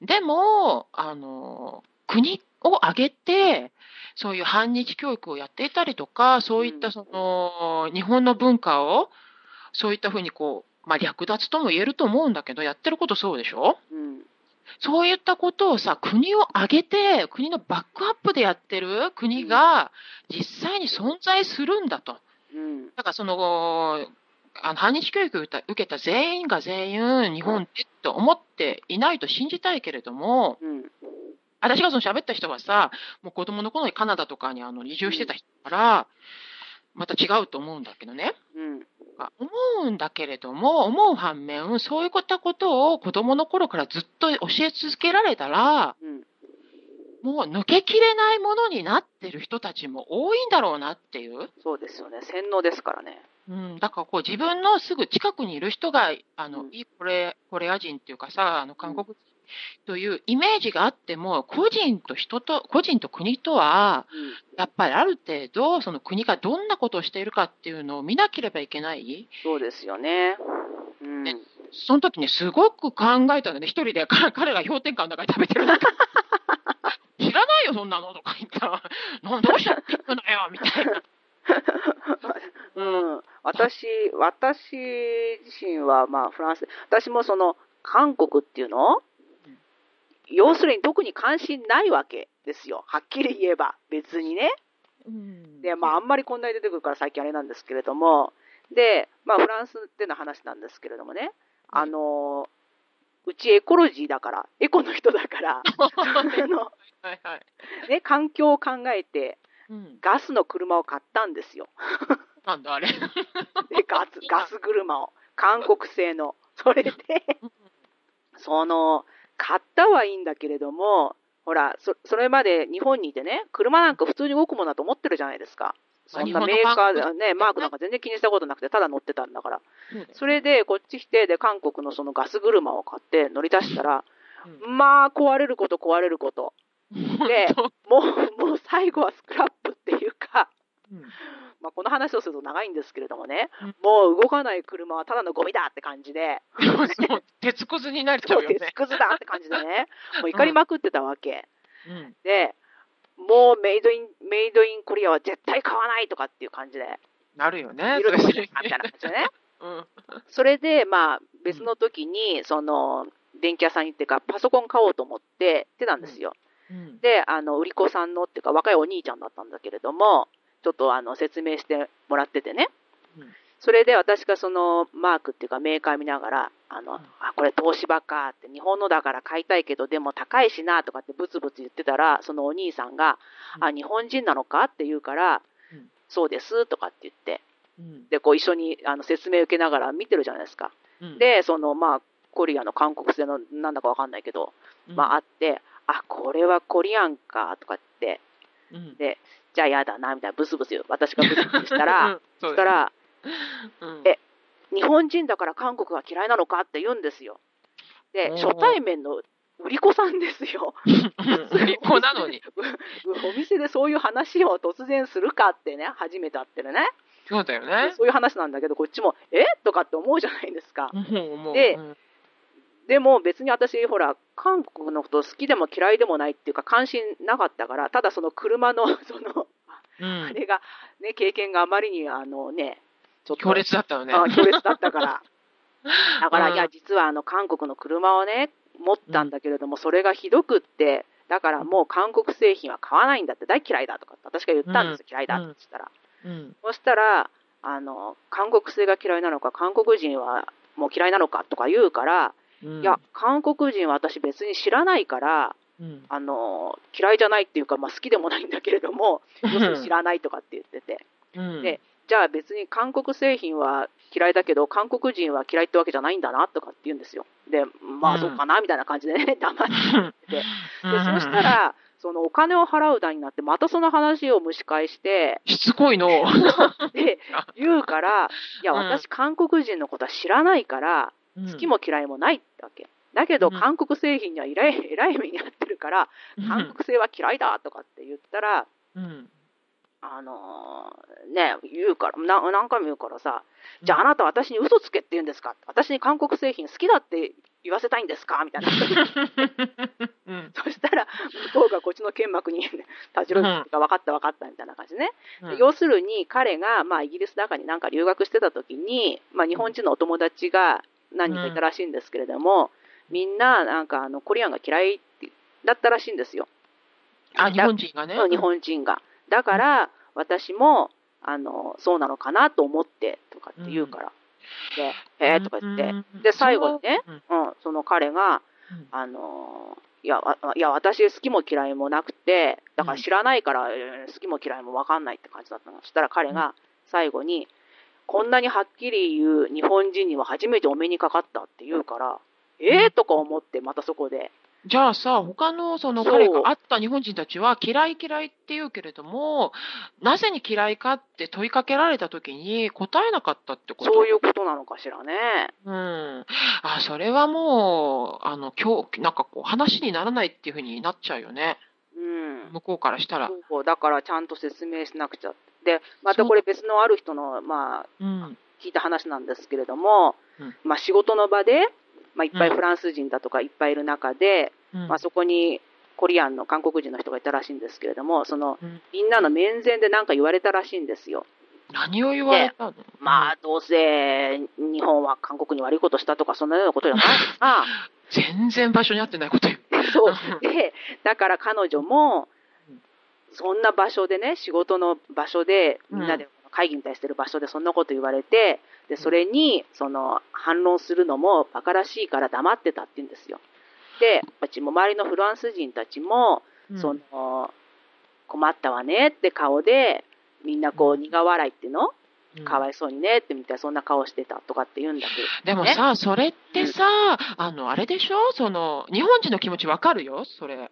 でもあの国を挙げてそういう反日教育をやっていたりとか、そういったその日本の文化をそういったふうにこう、まあ、略奪とも言えると思うんだけど、やってることそうでしょ、うん、そういったことをさ、国を挙げて国のバックアップでやってる国が実際に存在するんだと。だからそのあの反日教育を受けた全員が全員日本ってと思っていないと信じたいけれども、うん、私がその喋った人はさ、もう子供の頃にカナダとかにあの移住してた人からまた違うと思うんだけどね、うん、思うんだけれども、思う反面そういったことを子供の頃からずっと教え続けられたら、うん、もう抜けきれないものになってる人たちも多いんだろうなっていう。そうですよね、洗脳ですからね。うん、だからこう自分のすぐ近くにいる人があの、うん、コレ、コレア人っていうかさ、あの韓国人というイメージがあっても、個人と人と個人と国とは、うん、やっぱりある程度その国がどんなことをしているかっていうのを見なければいけない。そうですよね、うん、でその時にすごく考えたのね、一人で彼が氷点下の中で食べてる中知らないよそんなのとか言ったらどうしちゃっていくのよみたいなうん、私私自身は、まあ、フランス、私もその韓国っていうの、うん、要するに特に関心ないわけですよ、はっきり言えば別にね、うん、で、まあ、あんまりこんなに出てくるから最近あれなんですけれども、で、まあ、フランスっての話なんですけれどもね、あのうちエコロジーだから、エコの人だからの、はいはいね、環境を考えてうん、ガスの車を買ったんですよなんだあれでガス、ガス車を韓国製の、それでその買ったはいいんだけれども、ほら そ, それまで日本にいてね、車なんか普通に動くものだと思ってるじゃないですか。そんなメーカーね、マークなんか全然気にしたことなくてただ乗ってたんだから、うん、それでこっち来て、で韓国のそのガス車を買って乗り出したら、うん、まあ壊れること壊れることでもう、もう最後はスクラップっていうか、うん、まあこの話をすると長いんですけれどもね、うん、もう動かない車はただのゴミだって感じで鉄くずになりそうよね、鉄くずだって感じでね、もう怒りまくってたわけ、うん、でもうメイドイン、メイドインコリアは絶対買わないとかっていう感じでなるよね、色々みたいな感じでねうん、それでまあ別の時にその電気屋さんに行ってかパソコン買おうと思ってってたんですよ、うんで、あの売り子さんのっていうか若いお兄ちゃんだったんだけれども、ちょっとあの説明してもらっててね、うん、それで私がそのマークっていうかメーカー見ながら、あの、うん、あこれ東芝かって、日本のだから買いたいけどでも高いしなとかってブツブツ言ってたら、そのお兄さんが、うん、あ日本人なのかって言うから、うん、そうですとかって言って、うん、でこう一緒にあの説明受けながら見てるじゃないですか、うん、でそのまあコリアの韓国製のなんだかわかんないけど、うん、まああって、あこれはコリアンかとかって、うん、でじゃあやだなみたいなブスブス私がブスブスしたら、うん、そしたら、うん、え日本人だから韓国が嫌いなのかって言うんですよ。で初対面の売り子さんですよ売り子なのにお店でそういう話を突然するかってね、初めて会ってるね。そうだよね。そういう話なんだけど、こっちもえとかって思うじゃないですか。うん、で、うん、でも別に私ほら韓国のこと好きでも嫌いでもないっていうか関心なかったから、ただその車のその、うん、あれがね経験があまりにあのねちょっと強烈だったよね。あ強烈だったからだから、うん、いや実はあの韓国の車をね持ったんだけれども、それがひどくって、だからもう韓国製品は買わないんだって、大嫌いだとか私が言ったんですよ、うん、嫌いだって言ったら。うん、そしたらあの韓国製が嫌いなのか韓国人はもう嫌いなのかとか言うから、うん、いや韓国人は私別に知らないから、うん、あの嫌いじゃないっていうか、まあ、好きでもないんだけれども知らないとかって言ってて、うん、でじゃあ別に韓国製品は嫌いだけど韓国人は嫌いってわけじゃないんだなとかって言うんですよ。でまあそうかなみたいな感じでね黙って言ってて、でそうしたらそのお金を払うだになってまたその話を蒸し返してしつこいので言うから、いや私韓国人のことは知らないから好きも嫌いもないってわけだけど、韓国製品にはえらい目にあってるから韓国製は嫌いだとかって言ったら、あのー、ね言うから 何, 何回も言うからさ、じゃああなた私に嘘つけって言うんですか、私に韓国製品好きだって言わせたいんですかみたいな、うん、そしたら向こうがこっちの剣幕に立ち寄るか分かった分かったみたいな感じね、うん、要するに彼が、まあ、イギリスだかになんか留学してた時に、まあ、日本人のお友達が何人かいたらしいんですけれども、うん、みん な, なんかあのコリアンが嫌いだったらしいんですよ。あ日本人がね、日本人がだから私もあのそうなのかなと思ってとかって言うから、うん、でえーとか言って、うん、で最後にね、うんうん、その彼が、うん、あのいやいや私好きも嫌いもなくてだから知らないから、うん、好きも嫌いも分かんないって感じだったの。そしたら彼が最後に、うん、こんなにはっきり言う日本人には初めてお目にかかったって言うから、うん、えーとか思って、またそこでじゃあさ、他のその彼が会った日本人たちは嫌い嫌いって言うけれども、なぜに嫌いかって問いかけられた時に答えなかったってこと？そういうことなのかしらね。うん。あ、それはもうあの今日なんかこう話にならないっていうふうになっちゃうよね。うん。向こうからしたら。そうだからちゃんと説明しなくちゃって。で、またこれ別のある人のまあ、うん、聞いた話なんですけれども、うん、まあ仕事の場で。まあ、いっぱいフランス人だとかいっぱいいる中で、うんまあ、そこにコリアンの韓国人の人がいたらしいんですけれども、そのみんなの面前で何か言われたらしいんですよ。何を言われたの？まあどうせ日本は韓国に悪いことしたとかそんなようなことじゃないですか全然場所に合ってないこと言うそうでだから彼女もそんな場所でね、仕事の場所でみんなで、うん会議に対してる場所でそんなこと言われて、でそれにその反論するのも馬鹿らしいから黙ってたって言うんですよ。で、うちも周りのフランス人たちも、うん、その困ったわねって顔でみんなこう苦笑いっていうの、うん、かわいそうにねってみたいなそんな顔してたとかって言うんだけど、ね、でもさそれってさ、うん、あのあれでしょ、その日本人の気持ちわかるよそれ、うん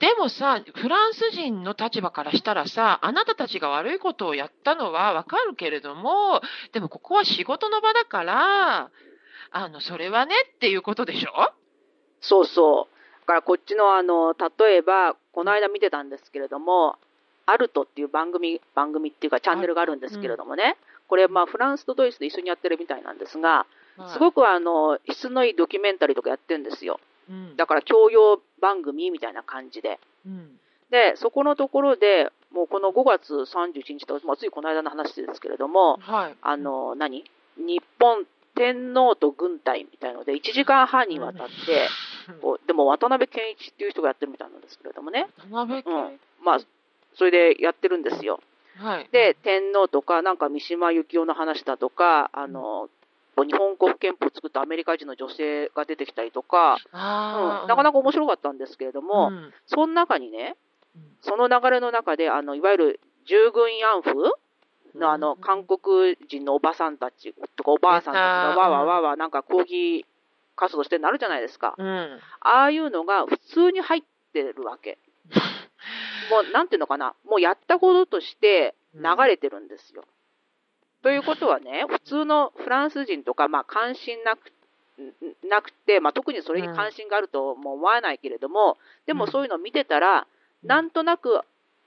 でもさ、フランス人の立場からしたらさ、あなたたちが悪いことをやったのはわかるけれども、でもここは仕事の場だから、あの、それはねっていうことでしょ？そうそう。だからこっちのあの、例えば、この間見てたんですけれども、アルトっていう番組、番組っていうかチャンネルがあるんですけれどもね、うん、これまあフランスとドイツで一緒にやってるみたいなんですが、はい、すごくあの、質のいいドキュメンタリーとかやってるんですよ。だから教養番組みたいな感じで、うん、でそこのところでもうこのごがつさんじゅういちにちと、まあ、ついこの間の話ですけれども、はい、あの何日本天皇と軍隊みたいのでいちじかんはんにわたって、うん、でも渡辺謙一っていう人がやってるみたいなんですけれどもね、渡辺謙一、うん、まあそれでやってるんですよ、はい、で天皇とかなんか三島由紀夫の話だとかあの、うん日本国憲法を作ったアメリカ人の女性が出てきたりとか、うん、なかなか面白かったんですけれども、うん、その中にね、その流れの中であのいわゆる従軍慰安婦のあの韓国人のおばさんたちとかおばあさんたちがわわわわなんか抗議活動してなるじゃないですか、うん、ああいうのが普通に入ってるわけもうなんていうのかな、もうやったこととして流れてるんですよ。ということはね、普通のフランス人とか、まあ、関心なくなくて、まあ、特にそれに関心があるとも思わないけれども、でもそういうのを見てたら、なんとなく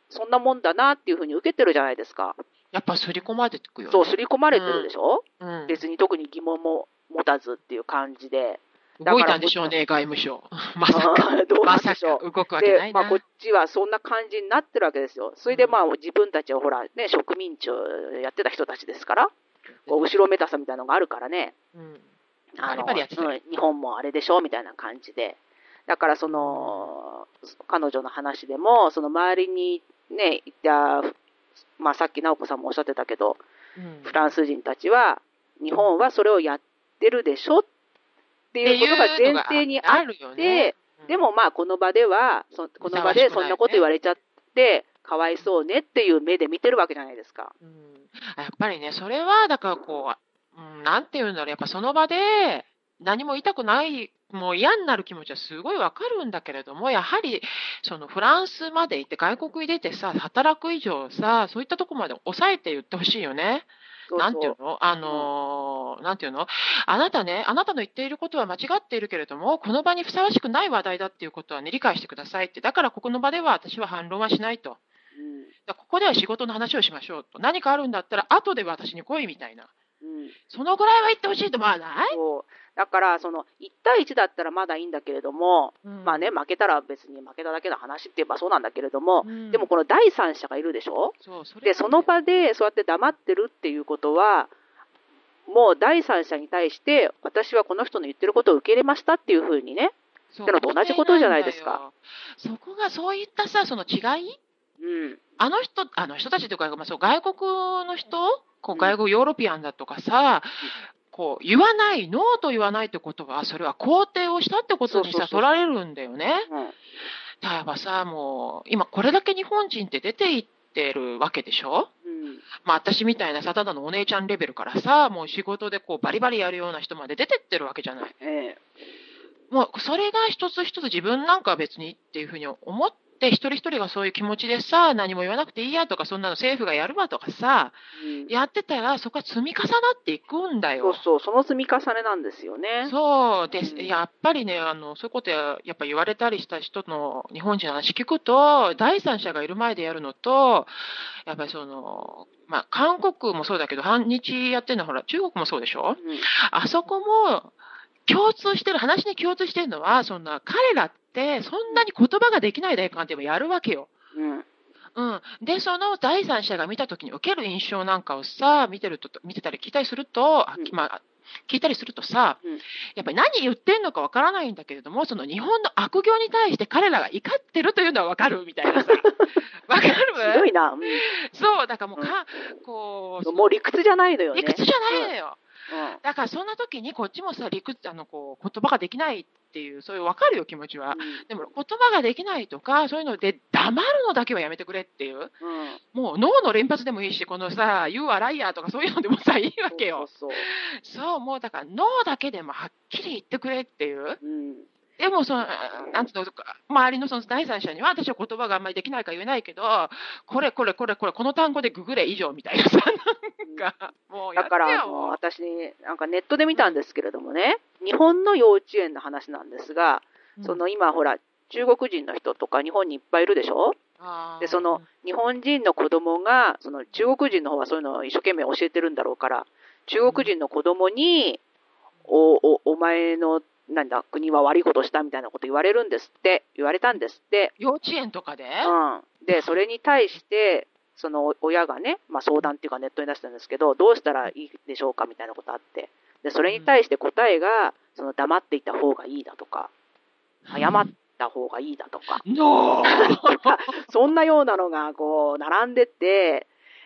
そんなもんだなっていうふうに受けてるじゃないですか。やっぱ刷り込まれてくよね。そう、刷り込まれてるでしょ、うんうん、別に特に疑問も持たずっていう感じで。動いたんでしょうね、外務省。まさか、どうなんでしょう。まさか動くわけないな。で、まあ、こっちはそんな感じになってるわけですよ。それで、まあ、自分たちはほら、ね、植民地をやってた人たちですから、こう後ろめたさみたいなのがあるからね、うん、あの、日本もあれでしょみたいな感じで。だから、その、彼女の話でも、その周りにね、いた、まあ、さっき直子さんもおっしゃってたけど、うん、フランス人たちは、日本はそれをやってるでしょっていうことが前提にあって、でもまあこの場では、そこの場でそんなこと言われちゃって、かわいそうねっていう目で見てるわけじゃないですか。うん、やっぱりね、それはだからこう、うん、なんていうんだろう、やっぱその場で何も言いたくない、もう嫌になる気持ちはすごいわかるんだけれども、やはりそのフランスまで行って外国に出てさ、働く以上さ、そういったとこまで抑えて言ってほしいよね。なんていうの、あのー、なんていうの、あなたね、あなたの言っていることは間違っているけれども、この場にふさわしくない話題だっていうことはね、理解してくださいって。だからここの場では私は反論はしないと。うん、だここでは仕事の話をしましょうと。何かあるんだったら後で私に来いみたいな。うん、そのぐらいは言ってほしいと思わない？だからそのいち対いちだったらまだいいんだけれども、うん、まあね、負けたら別に負けただけの話って言えばそうなんだけれども、うん、でもこの第三者がいるでしょ。そう、それはね。で、その場でそうやって黙ってるっていうことは、もう第三者に対して私はこの人の言ってることを受け入れましたっていうふうにね、ってのと同じことじゃないですか。そこがそういったさ、その違い、うん、あの人、あの人たちというか、まあ、そう外国の人、こう外国ヨーロピアンだとかさ、うん、こう言わない、ノーと言わないってことは、それは肯定をしたってことにさ、取られるんだよね。うん、例えばさ、もう、今これだけ日本人って出ていってるわけでしょ、うん、まあ私みたいなさ、ただのお姉ちゃんレベルからさ、もう仕事でこうバリバリやるような人まで出てってるわけじゃない。ええ、もうそれが一つ一つ自分なんかは別にっていうふうに思って、一人一人がそういう気持ちでさ、何も言わなくていいやとか、そんなの政府がやるわとかさ、うん、やってたら、そこは積み重なっていくんだよ。そうそう、その積み重ねなんですよね。そうです、うん、やっぱりね、あの、そういうことやっぱ言われたりした人の日本人の話聞くと、第三者がいる前でやるのと、やっぱりその、まあ、韓国もそうだけど、反日やってるのは、ほら、中国もそうでしょ、うん、あそこも、共通してる、話に共通してるのは、そんな、彼らって、そんなに言葉ができない大官でもやるわけよ。うん。うん。で、その第三者が見たときに受ける印象なんかをさ、見てると、見てたり聞いたりすると、あ、まあ、聞いたりするとさ、うん、やっぱり何言ってんのかわからないんだけれども、その日本の悪行に対して彼らが怒ってるというのはわかるみたいなさ。わかる？ひどいな。そう、だからもうか、うん、こう。もう理屈じゃないのよね。理屈じゃないのよ。うんうん、だからそんな時にこっちもさ、理屈、あの、こう言葉ができないっていう、そういう分かるよ気持ちは、うん、でも言葉ができないとかそういうので黙るのだけはやめてくれっていう、うん、もう脳の連発でもいいし、このさ「You are liar」とかそういうのでもさいいわけよ。そうそうそう、そう、もうだから脳だけでもはっきり言ってくれっていう。うん、でもその、なんていうのか、周りのその第三者には、私は言葉があんまりできないから言えないけど、これこれこれこれ、この単語でググれ以上みたいなさ、なんか、もうやってよ。だから、もう私、なんかネットで見たんですけれどもね、日本の幼稚園の話なんですが、その今ほら、中国人の人とか日本にいっぱいいるでしょ？で、その日本人の子供が、その中国人の方はそういうのを一生懸命教えてるんだろうから、中国人の子供に、お、お、お前の、なんだ国は悪いことしたみたいなこと言われるんですって言われたんですって、幼稚園とかで、うん、でそれに対してその親がね、まあ、相談っていうかネットに出したんですけど、どうしたらいいでしょうかみたいなことあって、でそれに対して答えがその黙っていた方がいいだとか、謝った方がいいだとか、うん、そんなようなのがこう並んでて。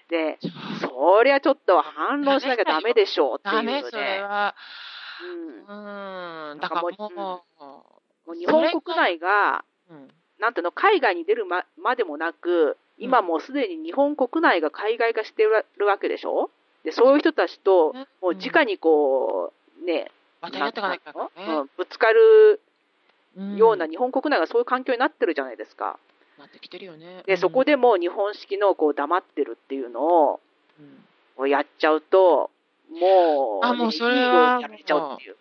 でそりゃちょっと反論しなきゃダメでしょうっていうので、うんうん、だからもう、日本国内が、なんていうの、海外に出る ま, までもなく、今もうすでに日本国内が海外化してるわけでしょ。で、そういう人たちと、もう直にこう、ね、ぶつかるような日本国内がそういう環境になってるじゃないですか。なってきてるよね。で、そこでもう日本式のこう黙ってるっていうのを、うん、やっちゃうと、もう、あ、もうそれはやめちゃうっていう。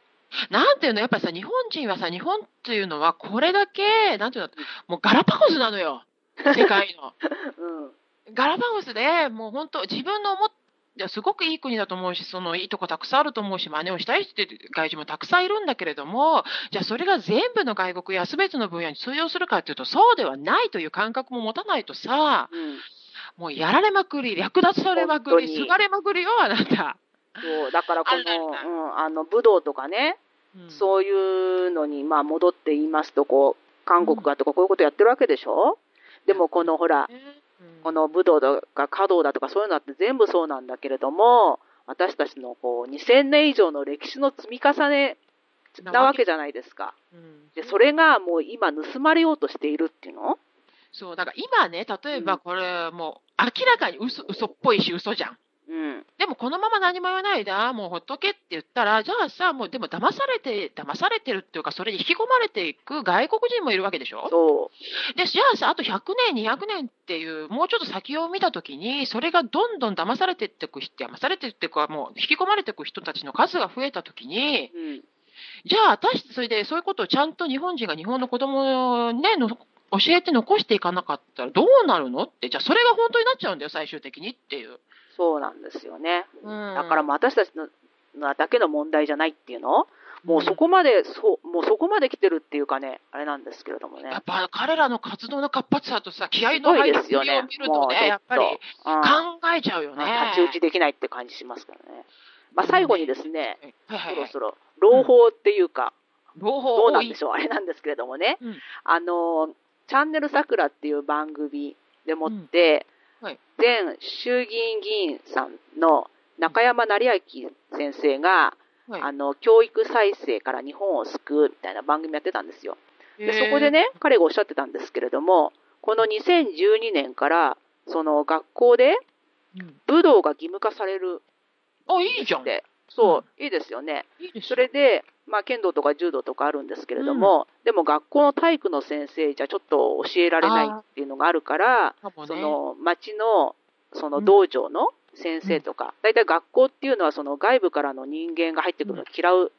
なんていうの、やっぱりさ、日本人はさ、日本っていうのはこれだけ、なんていうの、もうガラパゴスなのよ、世界の。うん、ガラパゴスで、もう本当、自分の思っすごくいい国だと思うし、そのいいとこたくさんあると思うし、真似をしたい人って外人もたくさんいるんだけれども、じゃあそれが全部の外国や全ての分野に通用するかっていうと、そうではないという感覚も持たないとさ、うん、もうやられまくり、略奪されまくり、すがれまくりよ、あなた。そうだからこの、うん、あの武道とかね、うん、そういうのにまあ戻って言いますと、こう韓国がとかこういうことやってるわけでしょ。うん、でもこのほら、えーこの武道とか華道だとかそういうのって全部そうなんだけれども、私たちのこうにせんねん以上の歴史の積み重ねなわけじゃないですか。でそれがもう今盗まれようとしているっていうの。そうだから今ね、例えばこれもう明らかに嘘、嘘っぽいし嘘じゃん。うん、でもこのまま何も言わないで、もうほっとけって言ったら、じゃあさ、もうでも騙されて、騙されてるっていうか、それに引き込まれていく外国人もいるわけでしょ。そうで、じゃあさ、あとひゃくねん、にひゃくねんっていう、もうちょっと先を見たときに、それがどんどん騙されていってく、騙されていってく、もう引き込まれていく人たちの数が増えたときに、うん、じゃあ私、それでそういうことをちゃんと日本人が日本の子供をね、の教えて残していかなかったらどうなるのって、じゃあそれが本当になっちゃうんだよ、最終的にっていう。そうなんですよね。うん、だからもう私たちのだけの問題じゃないっていうの、もうそこまで、うん、そもうそこまで来てるっていうかね、あれなんですけれどもね。やっぱ彼らの活動の活発さとさ、気合の入りを見るとね、やっぱり考えちゃうよね。太刀打ちできないって感じしますからね。まあ、最後にですね、はいはいはい、そろそろ朗報っていうか、うん、朗報どうなんでしょう、あれなんですけれどもね、うん、あのチャンネルさくらっていう番組でもって、うんはい、前衆議院議員さんの中山成明先生が、はい、あの教育再生から日本を救うみたいな番組やってたんですよ。でそこでね、彼がおっしゃってたんですけれども、このにせんじゅうにねんからその学校で武道が義務化されるって、うん、あ、いいじゃん。そう、うん、いいですよね。いいですよ。それで、まあ、剣道とか柔道とかあるんですけれども、うん、でも学校の体育の先生じゃちょっと教えられないっていうのがあるから、ね、その町のその道場の先生とか、だいたい学校っていうのはその外部からの人間が入ってくるのを嫌う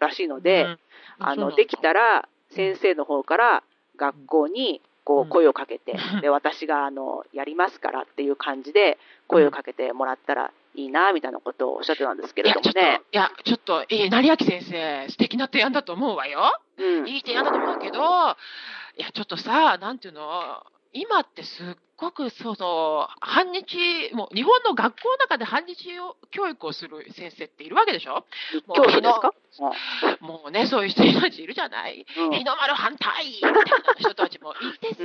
らしいので、うん、あのできたら先生の方から学校にこう声をかけて、うん、で私があのやりますからっていう感じで声をかけてもらったらいいなみたいなことをおっしゃってたんですけれどもね。いやちょっと、いやちょっと、えー、成明先生素敵な提案だと思うわよ、うん、いい提案だと思うけど、いやちょっとさ、なんていうの、今ってすっごくその反日、もう日本の学校の中で反日教育をする先生っているわけでしょ。教師ですか？もうね、そういう人たちいるじゃない、うん、日の丸反対みたいな人たちもいてさ、うん、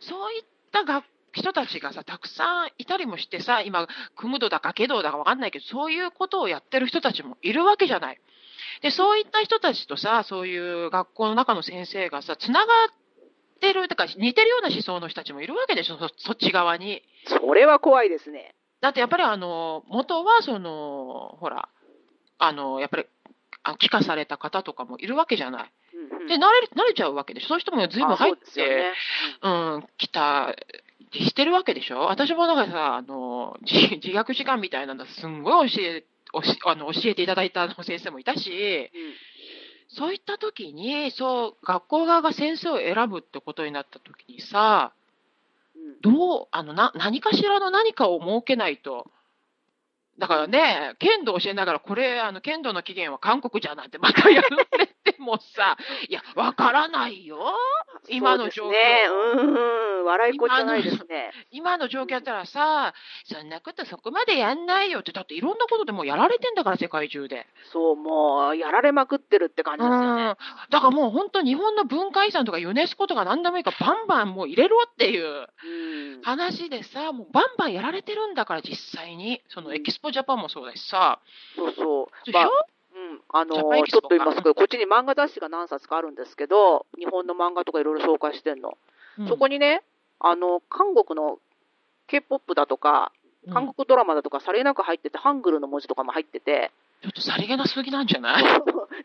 そういった学校人たちがさ、たくさんいたりもしてさ、今、クムドだかゲドだかわかんないけど、そういうことをやってる人たちもいるわけじゃない。で、そういった人たちとさ、そういう学校の中の先生がさ、つながってる、だから似てるような思想の人たちもいるわけでしょ、そ、そっち側に。それは怖いですね。だってやっぱりあの、元はその、ほら、あの、やっぱり、帰化された方とかもいるわけじゃない。うんうん、で、慣れ、慣れちゃうわけでしょ。そういう人も随分入って、うね、うん、来た。してるわけでしょ。私もなんかさ、あの自虐時間みたいなのすんごい教えあの教えていただいた先生もいたし、うん、そういった時にそう学校側が先生を選ぶってことになった時にさ、うん、どうあのな何かしらの何かを設けないと。だからね、剣道教えながら、これ、あの、剣道の起源は韓国じゃなんて、またやるって言ってもさ、いや、わからないよ、今の状況。そうですね、うんうん、笑いこっちゃないですね。今の、今の状況やったらさ、そんなことそこまでやんないよって、だっていろんなことでもうやられてんだから、世界中で。そう、もう、やられまくってるって感じですよね。うん、だからもう本当、日本の文化遺産とかユネスコとか何でもいいから、バンバンもう入れろっていう話でさ、もうバンバンやられてるんだから、実際に、そのエキスポジャパンもそうだしさ、そうそう、まあ、うん、あのー、ちょっと言いますけど、こっちに漫画雑誌が何冊かあるんですけど、日本の漫画とかいろいろ紹介してんの、うん、そこにね、あの韓国の ケーポップ だとか韓国ドラマだとかさりげなく入ってて、ハングルの文字とかも入ってて、ちょっとさりげなすぎなんじゃない？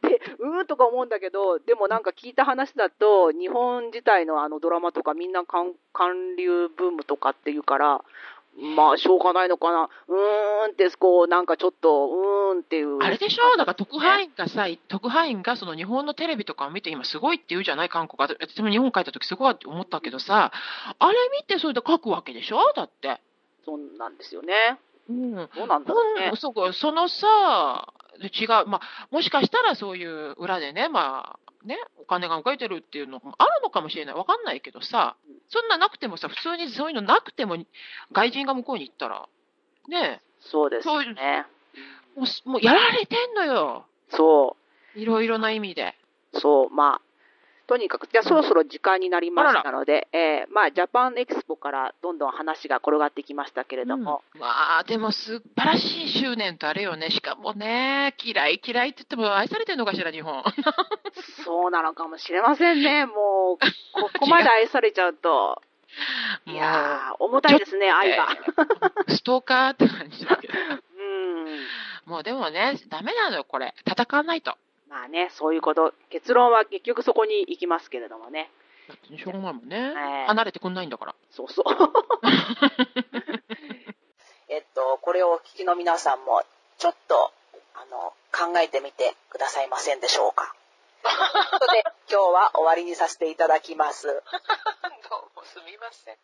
でうーんとか思うんだけど、でもなんか聞いた話だと、日本自体のあのドラマとかみんな韓流ブームとかっていうから、まあしょうがないのかな、うーんってこうなんかちょっとうーんっていうあれでしょ。だから特派員がさ、特派員がその日本のテレビとかを見て今すごいって言うじゃない、韓国。私も日本帰った時すごいって思ったけどさ、あれ見てそれで書くわけでしょ。だってそうなんですよね。うん、そうなんだね。うん、そこそのさ違う、まあ、もしかしたらそういう裏でね、まあね、お金が動いてるっていうのもあるのかもしれない、わかんないけどさ、そんななくてもさ、普通にそういうのなくても外人が向こうに行ったらね、そうですね、そういうもう、もうやられてんのよ。そういろいろな意味で。そう、まあとにかくじゃあそろそろ時間になりましたので、えーまあ、ジャパンエキスポからどんどん話が転がってきましたけれども、うん、まあでも素晴らしい執念とあれよね。しかもね、嫌い嫌いって言っても愛されてるのかしら日本そうなのかもしれませんね。もうここまで愛されちゃうといや重たいですね愛がストーカーって感じだけどうん、もうでもねダメなのよこれ、戦わないと。まあね、そういうこと、結論は結局そこに行きますけれどもね。だってしょうがないもんね、えー、離れてくんないんだから。そうそうえっとこれをお聞きの皆さんもちょっとあの考えてみてくださいませんでしょうか。ということで今日は終わりにさせていただきます。どうもすみません。